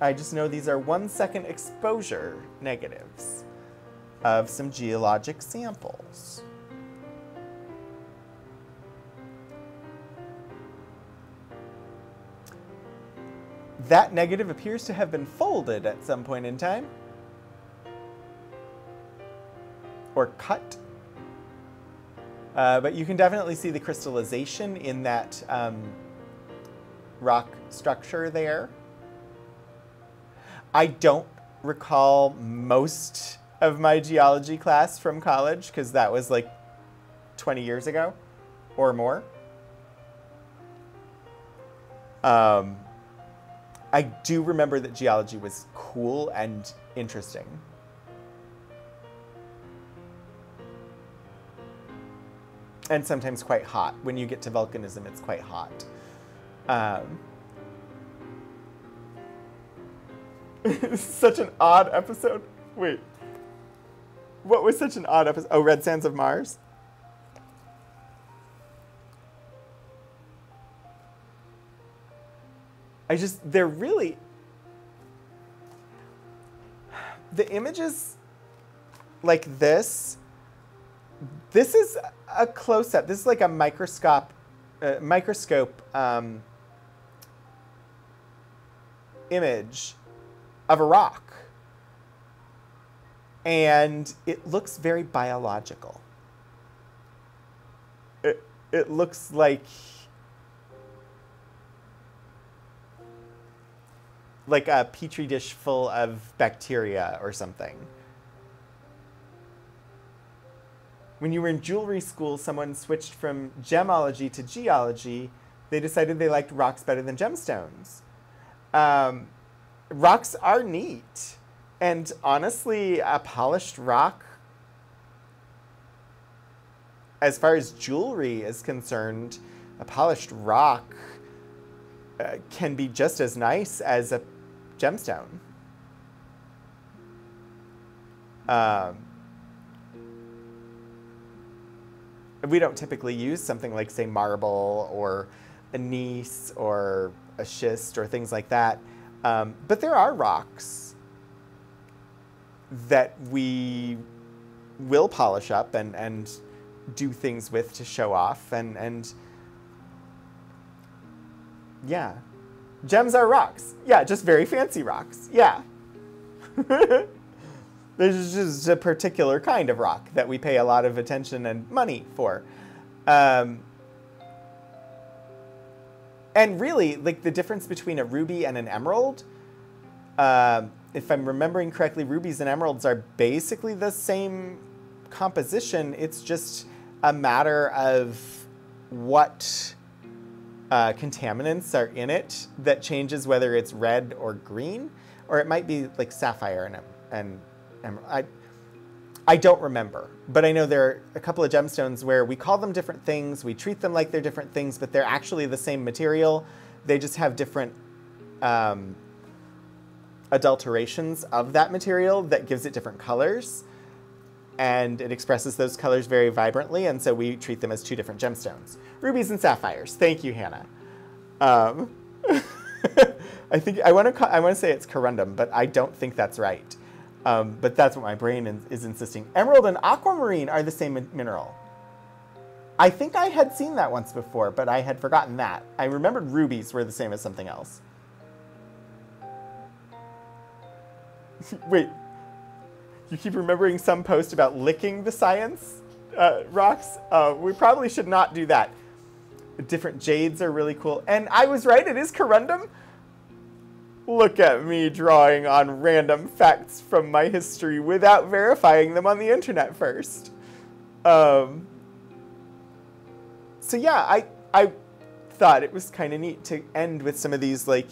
I just know these are one second exposure negatives of some geologic samples. That negative appears to have been folded at some point in time, or cut. Uh, but you can definitely see the crystallization in that um, rock structure there. I don't recall most of my geology class from college because that was like twenty years ago or more. Um, I do remember that geology was cool and interesting. And sometimes quite hot. When you get to volcanism, it's quite hot. Um, This is such an odd episode. Wait, what was such an odd episode? Oh, Red Sands of Mars? I just, they're really, the images like this, this is a close-up. This is like a microscope, uh, microscope um, image of a rock. And it looks very biological. It, it looks like, like a petri dish full of bacteria or something. When you were in jewelry school, someone switched from gemology to geology. They decided they liked rocks better than gemstones. Um, rocks are neat. And honestly, a polished rock, as far as jewelry is concerned, a polished rock uh, can be just as nice as a gemstone. Um, we don't typically use something like, say, marble or gneiss or a schist or things like that. Um, but there are rocks that we will polish up and, and do things with to show off. And, and yeah, gems are rocks. Yeah, just very fancy rocks. Yeah. There's just a particular kind of rock that we pay a lot of attention and money for. Um, and really, like the difference between a ruby and an emerald, uh, if I'm remembering correctly, rubies and emeralds are basically the same composition. It's just a matter of what uh, contaminants are in it that changes whether it's red or green, or it might be like sapphire and, and I, I don't remember, but I know there are a couple of gemstones where we call them different things, we treat them like they're different things, but they're actually the same material. They just have different um, adulterations of that material that gives it different colors, and it expresses those colors very vibrantly, and so we treat them as two different gemstones. Rubies and sapphires. Thank you, Hannah. Um, I think I want to I want to say it's corundum, but I don't think that's right. Um, but that's what my brain in, is insisting. Emerald and aquamarine are the same min mineral. I think I had seen that once before, but I had forgotten that. I remembered rubies were the same as something else. Wait, you keep remembering some post about licking the science uh, rocks? Uh, we probably should not do that. Different jades are really cool. And I was right, it is corundum. Look at me drawing on random facts from my history without verifying them on the internet first. Um, so yeah, I, I thought it was kind of neat to end with some of these like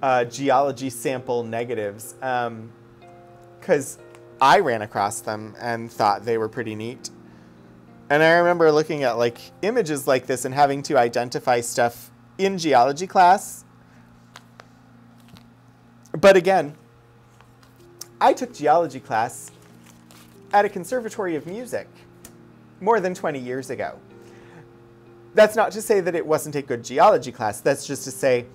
uh, geology sample negatives, because um, I ran across them and thought they were pretty neat. And I remember looking at like images like this and having to identify stuff in geology class. But again, I took geology class at a conservatory of music more than twenty years ago. That's not to say that it wasn't a good geology class. That's just to say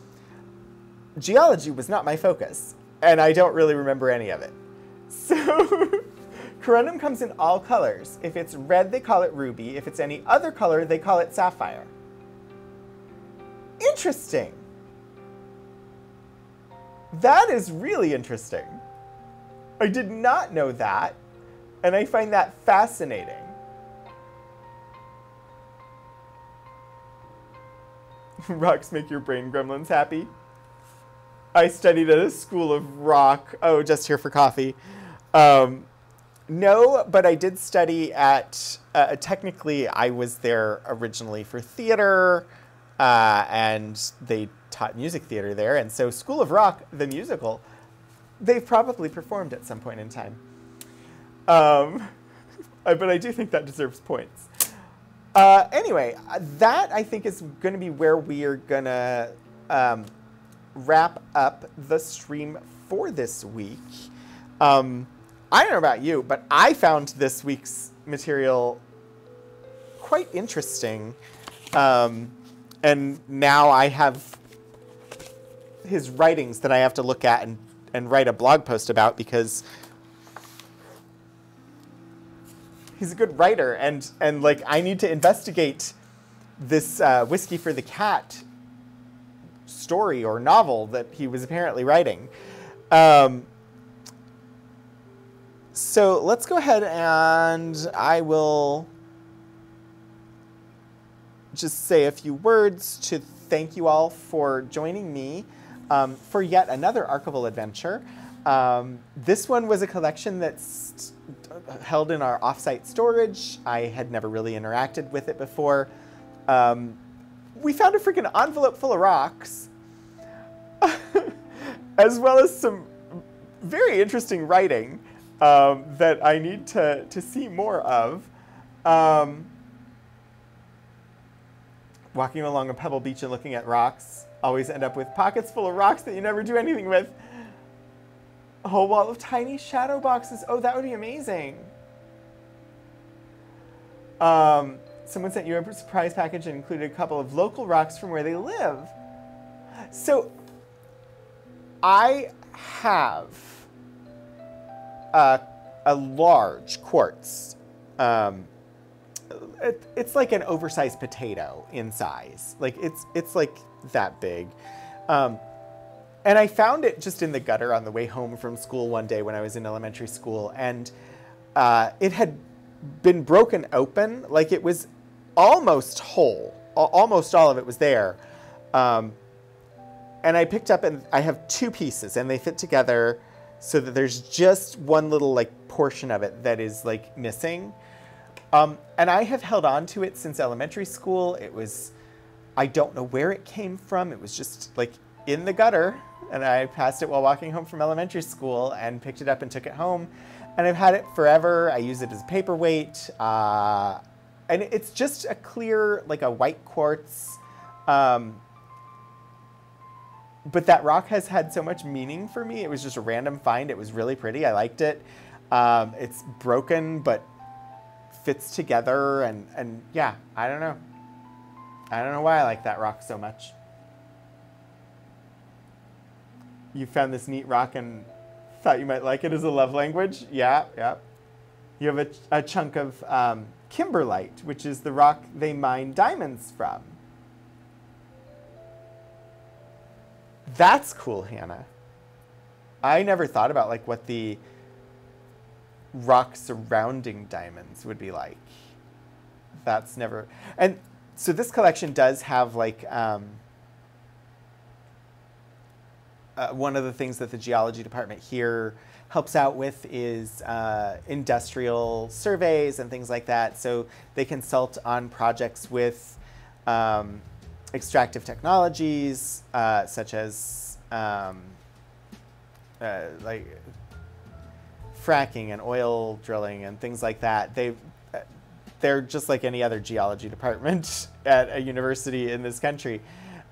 geology was not my focus, and I don't really remember any of it. So corundum comes in all colors. If it's red, they call it ruby. If it's any other color, they call it sapphire. Interesting. That is really interesting. I did not know that, and I find that fascinating. Rocks make your brain gremlins happy. I studied at a school of rock. Oh, just here for coffee. Um, no, but I did study at, uh, technically I was there originally for theater, uh, and they taught music theater there. And so School of Rock, the musical, they've probably performed at some point in time. Um, but I do think that deserves points. Uh, anyway, that I think is going to be where we are going to um, wrap up the stream for this week. Um, I don't know about you, but I found this week's material quite interesting. Um, and now I have his writings that I have to look at and, and write a blog post about, because he's a good writer, and, and like, I need to investigate this uh, Whiskey for the Cat story or novel that he was apparently writing. Um, so let's go ahead and I will just say a few words to thank you all for joining me um, for yet another archival adventure. Um, this one was a collection that's held in our offsite storage. I had never really interacted with it before. Um, we found a freaking envelope full of rocks, as well as some very interesting writing um, that I need to, to see more of. Um, walking along a pebble beach and looking at rocks, always end up with pockets full of rocks that you never do anything with. A whole wall of tiny shadow boxes. Oh, that would be amazing. Um, someone sent you a surprise package and included a couple of local rocks from where they live. So I have a, a large quartz. Um, it, it's like an oversized potato in size. Like it's, it's like that big. Um, And I found it just in the gutter on the way home from school one day when I was in elementary school. And uh, it had been broken open. Like it was almost whole. Almost all of it was there. Um, and I picked up, and I have two pieces and they fit together so that there's just one little like portion of it that is like missing. Um, and I have held on to it since elementary school. It was, I don't know where it came from. It was just like in the gutter, and I passed it while walking home from elementary school and picked it up and took it home, and I've had it forever. I use it as a paperweight, uh, and it's just a clear, like a white quartz, um, but that rock has had so much meaning for me. It was just a random find. It was really pretty. I liked it. Um, it's broken, but fits together, and, and yeah, I don't know. I don't know why I like that rock so much. You found this neat rock and thought you might like it as a love language. Yeah, yeah. You have a, ch a chunk of um, kimberlite, which is the rock they mine diamonds from. That's cool, Hannah. I never thought about like what the rock surrounding diamonds would be like. That's never, and so this collection does have like, um, Uh, one of the things that the geology department here helps out with is uh, industrial surveys and things like that. So they consult on projects with um, extractive technologies, uh, such as um, uh, like fracking and oil drilling and things like that. They've, they're just like any other geology department at a university in this country.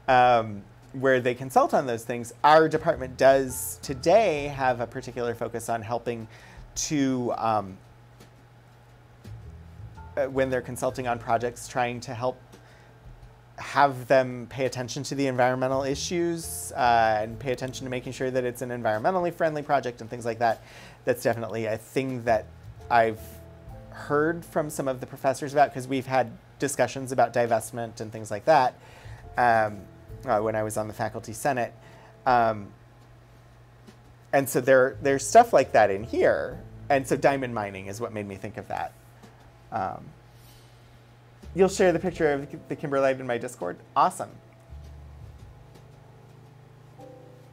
um, where they consult on those things. Our department does today have a particular focus on helping to, um, when they're consulting on projects, trying to help have them pay attention to the environmental issues uh, and pay attention to making sure that it's an environmentally friendly project and things like that. That's definitely a thing that I've heard from some of the professors about, because we've had discussions about divestment and things like that um, uh, when I was on the faculty senate. Um, and so there, there's stuff like that in here. And so diamond mining is what made me think of that. Um, You'll share the picture of the kimberlite in my Discord? Awesome.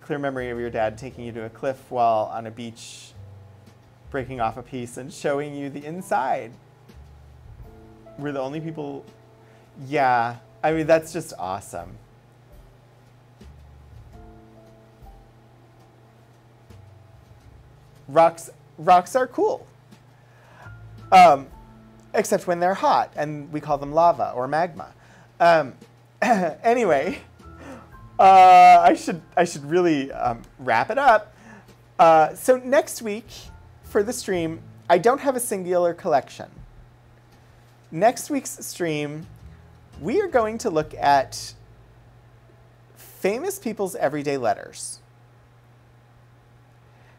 Clear memory of your dad taking you to a cliff while on a beach, breaking off a piece and showing you the inside. We're the only people. Yeah, I mean, that's just awesome. Rocks, rocks are cool. Um, Except when they're hot, and we call them lava or magma. Um, anyway, uh, I should I should really um, wrap it up. Uh, so next week for the stream, I don't have a singular collection. Next week's stream, we are going to look at famous people's everyday letters.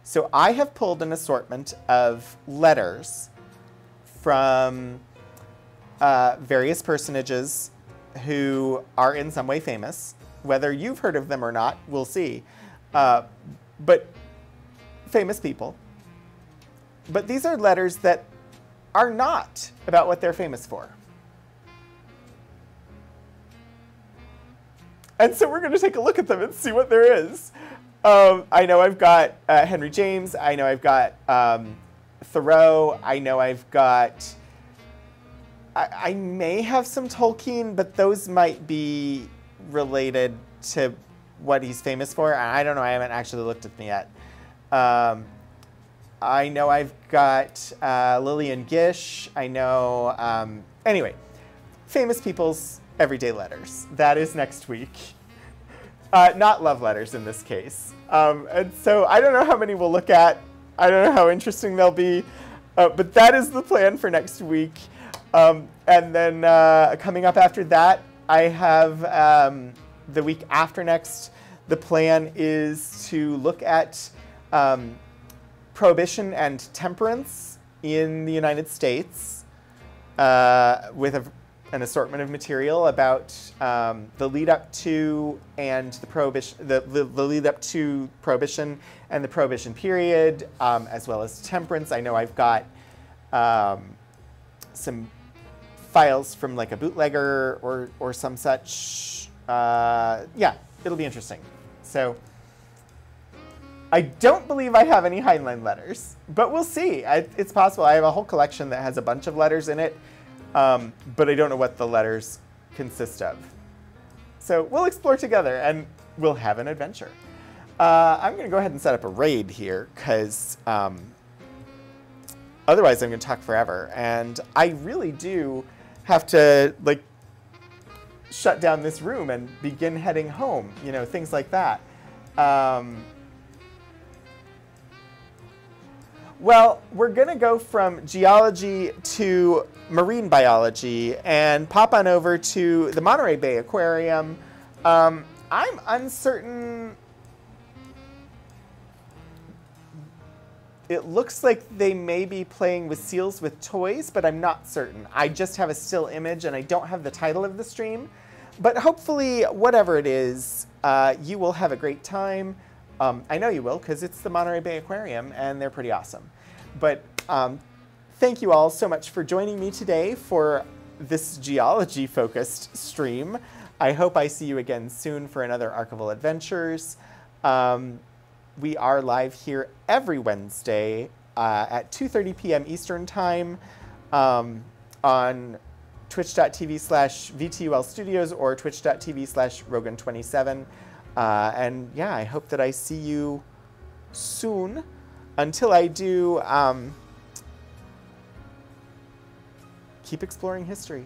So I have pulled an assortment of letters from uh, various personages who are in some way famous. Whether you've heard of them or not, we'll see. Uh, but famous people. But these are letters that are not about what they're famous for. And so we're going to take a look at them and see what there is. Um, I know I've got uh, Henry James. I know I've got... Um, Thoreau. I know I've got, I, I may have some Tolkien, but those might be related to what he's famous for. I don't know. I haven't actually looked at them yet. Um, I know I've got uh, Lillian Gish. I know, um, anyway, famous people's everyday letters. That is next week. Uh, not love letters in this case. Um, and so I don't know how many we'll look at. I don't know how interesting they'll be, uh, but that is the plan for next week. Um, and then uh, coming up after that, I have um, the week after next, the plan is to look at um, prohibition and temperance in the United States uh, with a, an assortment of material about um, the lead up to and the prohibition, the, the, the lead up to prohibition and the prohibition period, um, as well as temperance. I know I've got um, some files from like a bootlegger or, or some such. Uh, yeah, it'll be interesting. So I don't believe I have any Heinlein letters, but we'll see. I, it's possible. I have a whole collection that has a bunch of letters in it. Um, but I don't know what the letters consist of. So we'll explore together and we'll have an adventure. Uh, I'm going to go ahead and set up a raid here because um, otherwise I'm going to talk forever. And I really do have to like shut down this room and begin heading home, you know, things like that. Um, Well, we're going to go from geology to marine biology and pop on over to the Monterey Bay Aquarium. Um, I'm uncertain. It looks like they may be playing with seals with toys, but I'm not certain. I just have a still image and I don't have the title of the stream. But hopefully, whatever it is, uh, you will have a great time. Um, I know you will, because it's the Monterey Bay Aquarium, and they're pretty awesome. But um, thank you all so much for joining me today for this geology-focused stream. I hope I see you again soon for another Archival Adventures. Um, we are live here every Wednesday uh, at two thirty p m Eastern Time um, on twitch dot t v slash V T U L Studios or twitch dot t v slash Rogan twenty-seven. Uh, and yeah, I hope that I see you soon. Until I do, um, keep exploring history.